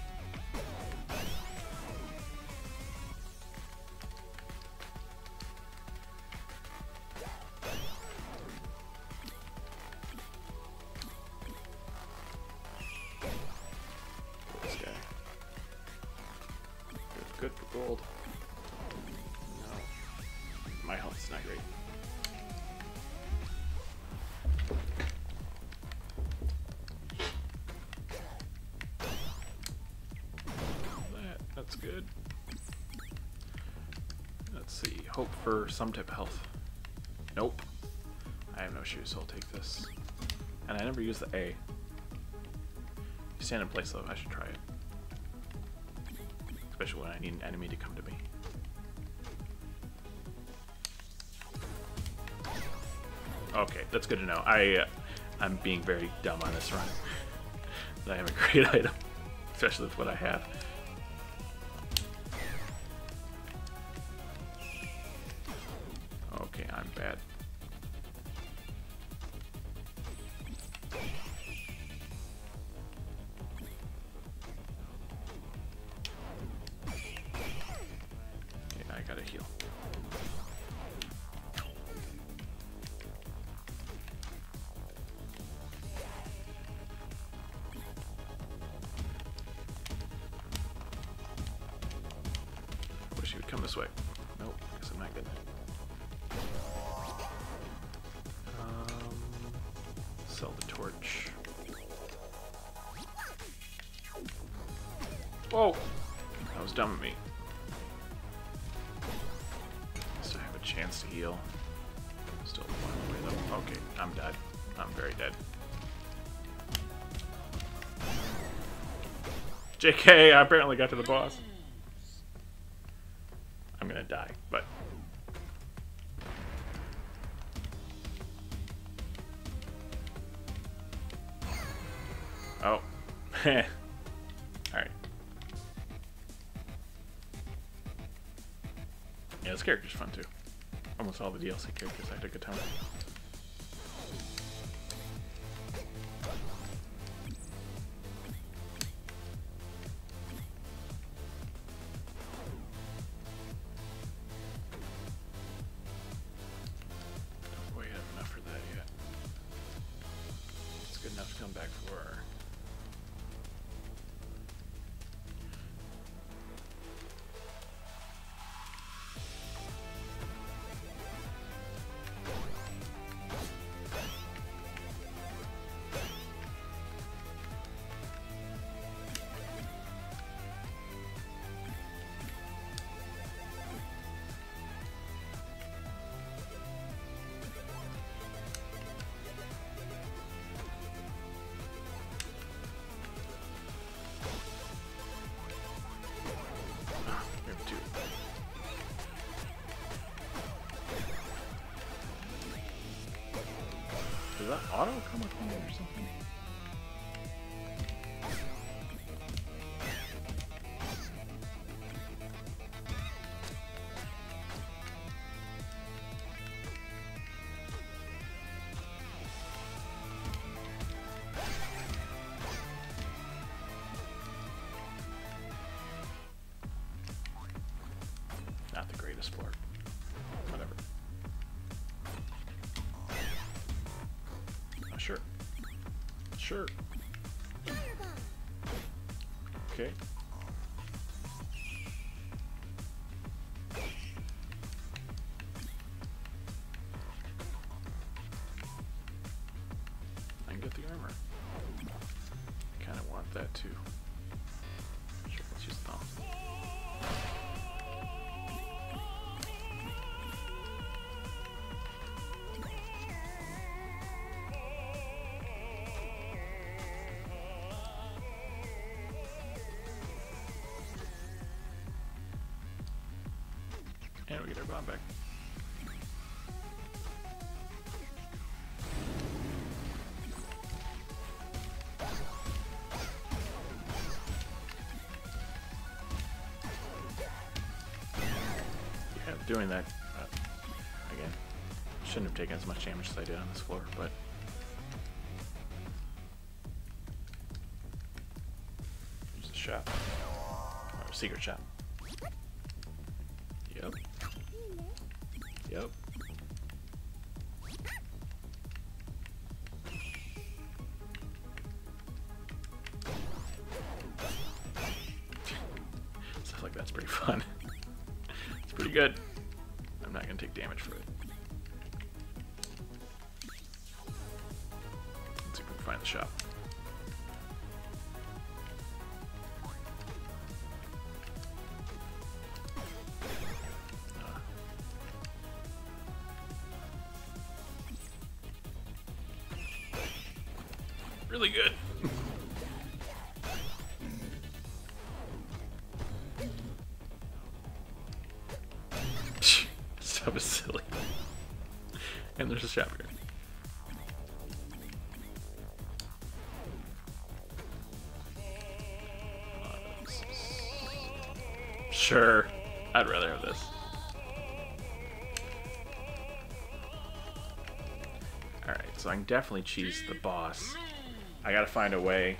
good for gold. No. My health's not great. That, that's good. Let's see, hope for some type of health. Nope. I have no shoes, so I'll take this. And I never use the A. You stand in place though, I should try it. Especially when I need an enemy to come to me. Okay, that's good to know. I, uh, I'm being very dumb on this run. But I have a great item, especially with what I have. Okay, I'm bad. J K, I apparently got to the boss. I'm gonna die, but... Oh. Heh. Alright. Yeah, this character's fun too. Almost all the D L C characters I took a ton of. Does that auto come with me or something? Not the greatest sport. Whatever. Sure. Sure. Okay. I can get the armor. I kind of want that too. Sure, let's use thumb. Doing that uh, again. Shouldn't have taken as much damage as I did on this floor, but there's a shop. Or a secret shop. Yep. Yep. Stuff like that's pretty fun. good. I'm not gonna take damage for it. Let's see if we can find the shop. Really good. So silly. And there's a shop here. Sure, I'd rather have this. All right, so I can definitely cheese the boss. I gotta find a way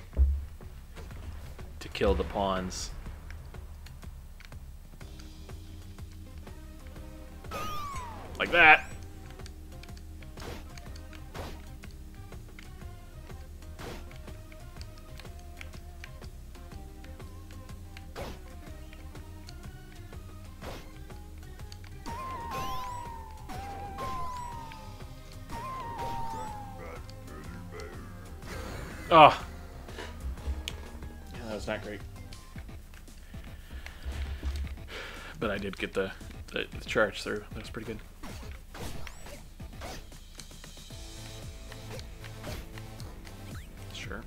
to kill the pawns. Like that. Oh, yeah, that was not great. But I did get the, the, the charge through. That was pretty good. Sure.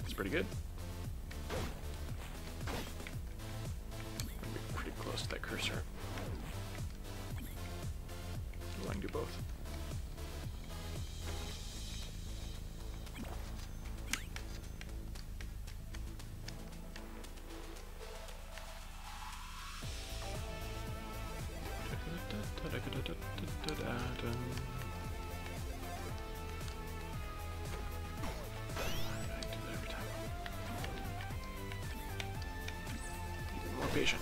That's pretty good. We're pretty close to that cursor. So I can do both. Patient.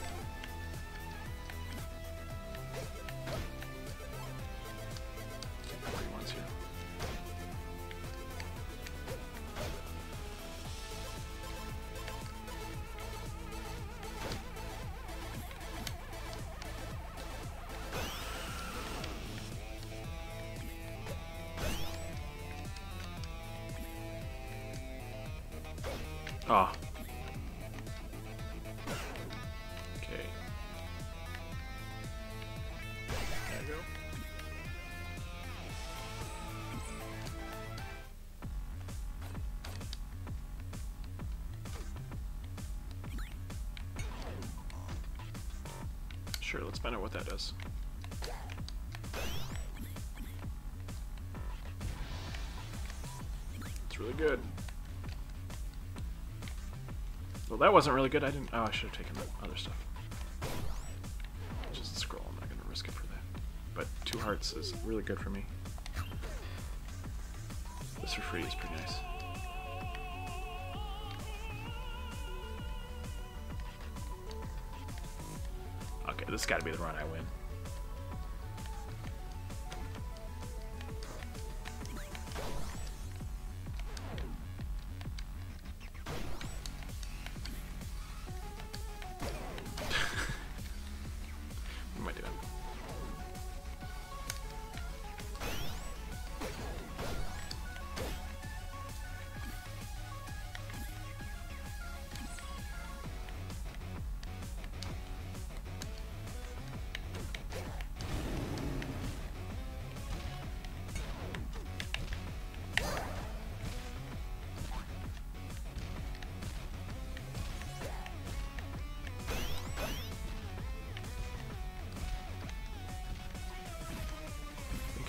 Ah. Oh. Sure, let's find out what that does. It's really good. Well, that wasn't really good. I didn't. Oh, I should have taken the other stuff. Just a scroll. I'm not going to risk it for that. But two hearts is really good for me. This for free is pretty nice. This has got to be the run I win. What am I doing?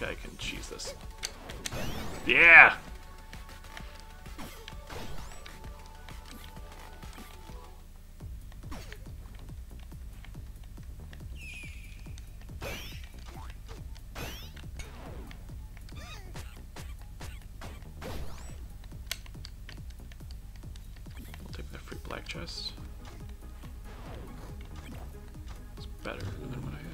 I can cheese this. Yeah! We'll take that free black chest. It's better than what I had.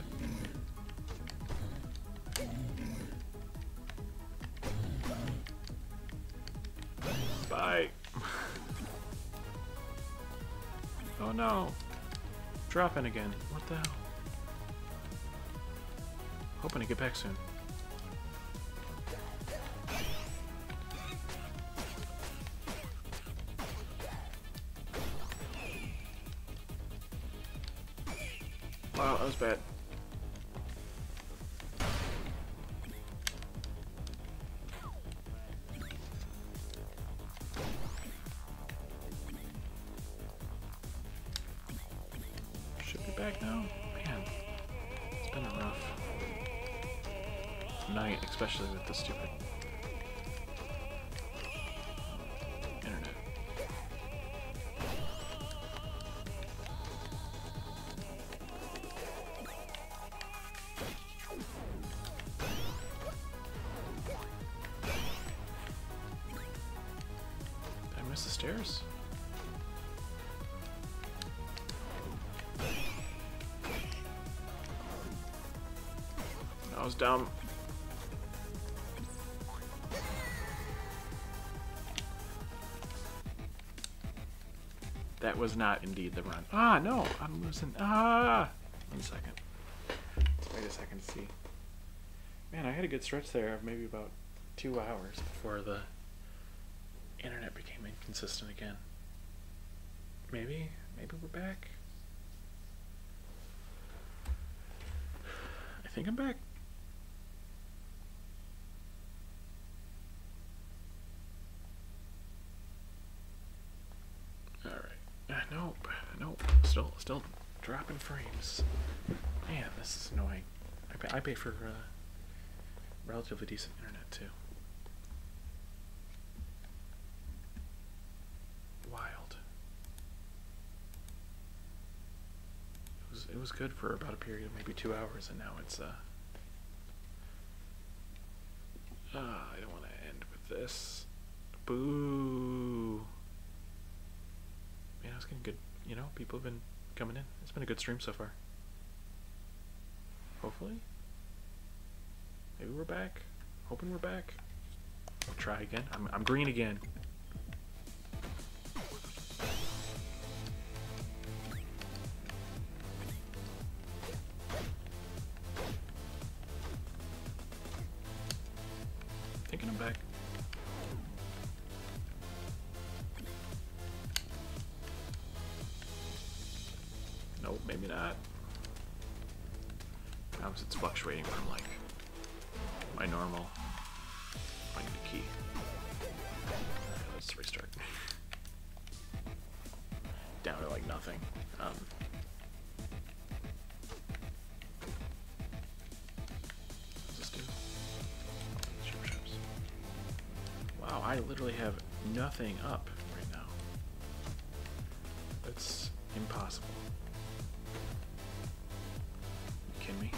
Oh no. Dropping again. What the hell? Hoping to get back soon. Wow, that was bad. Should be back now? Man, it's been a rough night, especially with the stupid internet. The stairs. That was dumb. That was not indeed the run. Ah, no, I'm losing. Ah, one second. Let's wait a second to see. Man, I had a good stretch there of maybe about two hours before the internet became inconsistent again. Maybe, maybe we're back. I think I'm back. All right. Uh, nope, nope. Still, still dropping frames. Man, this is annoying. I pay, I pay for uh, relatively decent internet too. It was good for about a period of maybe two hours, and now it's, uh, uh I don't want to end with this. Boo! Man, I was getting good, you know, people have been coming in. It's been a good stream so far. Hopefully. Maybe we're back. Hoping we're back. I'll try again. I'm, I'm green again. Thinking I'm back. Nope, maybe not. Sometimes it's fluctuating from like my normal. I need a key. Alright, let's restart. Down to like nothing. Um, I literally have nothing up right now. That's impossible. You kidding me?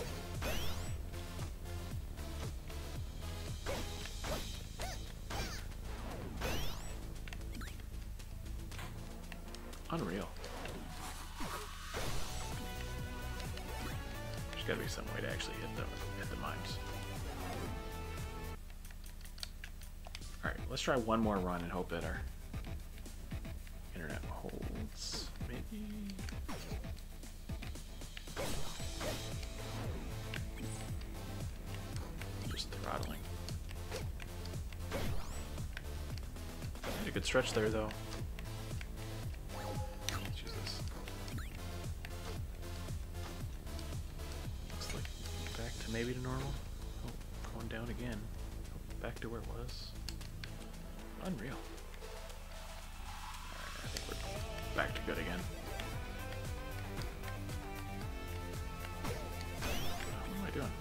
Unreal. There's gotta be some way to actually hit the, hit the mimes. Let's try one more run and hope that our internet holds, maybe. Just throttling. Had a good stretch there though. Let's use this. Looks like back to maybe to normal. Oh, going down again. Oh, back to where it was. Unreal. Alright, I think we're back to good again. What am I doing?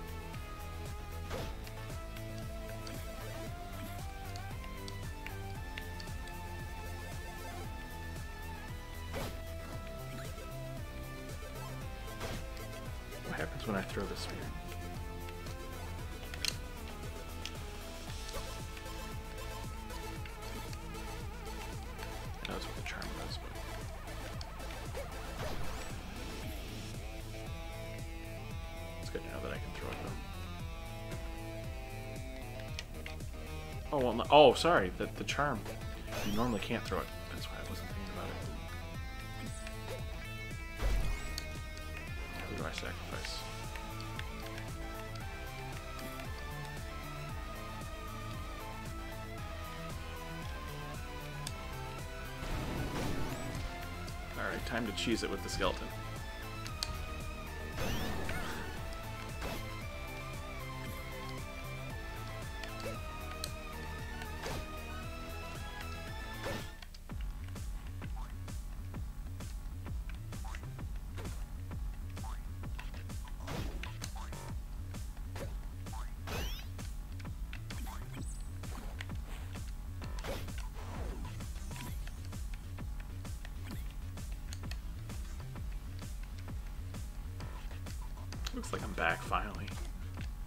What happens when I throw this spear? Oh, well, no, oh, sorry, the, the charm. You normally can't throw it. That's why I wasn't thinking about it. Who do I sacrifice? time to cheese it with the skeleton. Looks like I'm back finally.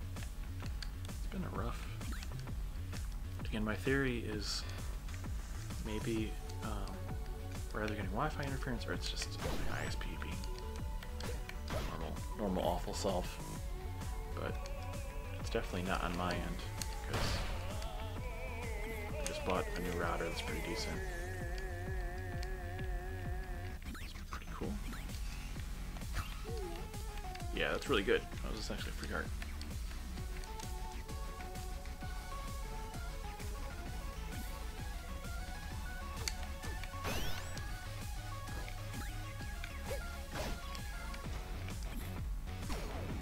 It's been rough. Again, my theory is maybe um, we're either getting Wi-Fi interference or it's just my I S P being normal, normal awful self. But it's definitely not on my end because I just bought a new router that's pretty decent. It's pretty cool. Yeah, that's really good. That was actually a free card.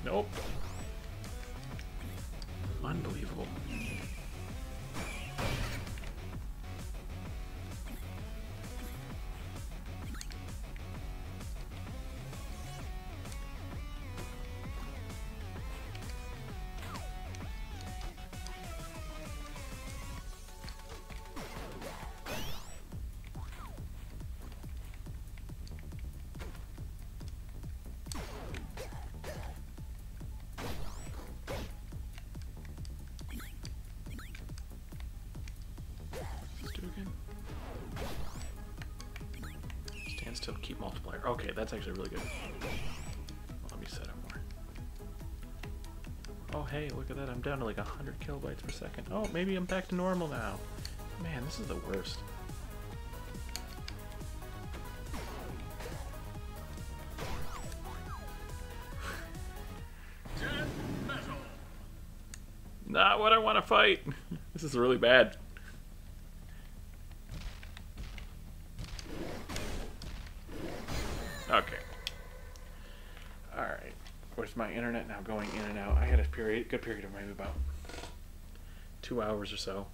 Nope. Unbelievable. Still keep multiplier. Okay, that's actually really good. Let me set up more. Oh hey, look at that. I'm down to like one hundred kilobytes per second. Oh, maybe I'm back to normal now. Man, this is the worst. Not what I want to fight. This is really bad. Okay. Alright. With my internet now going in and out, I had a period, good period of maybe about two hours or so.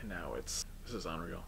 And now it's, this is unreal.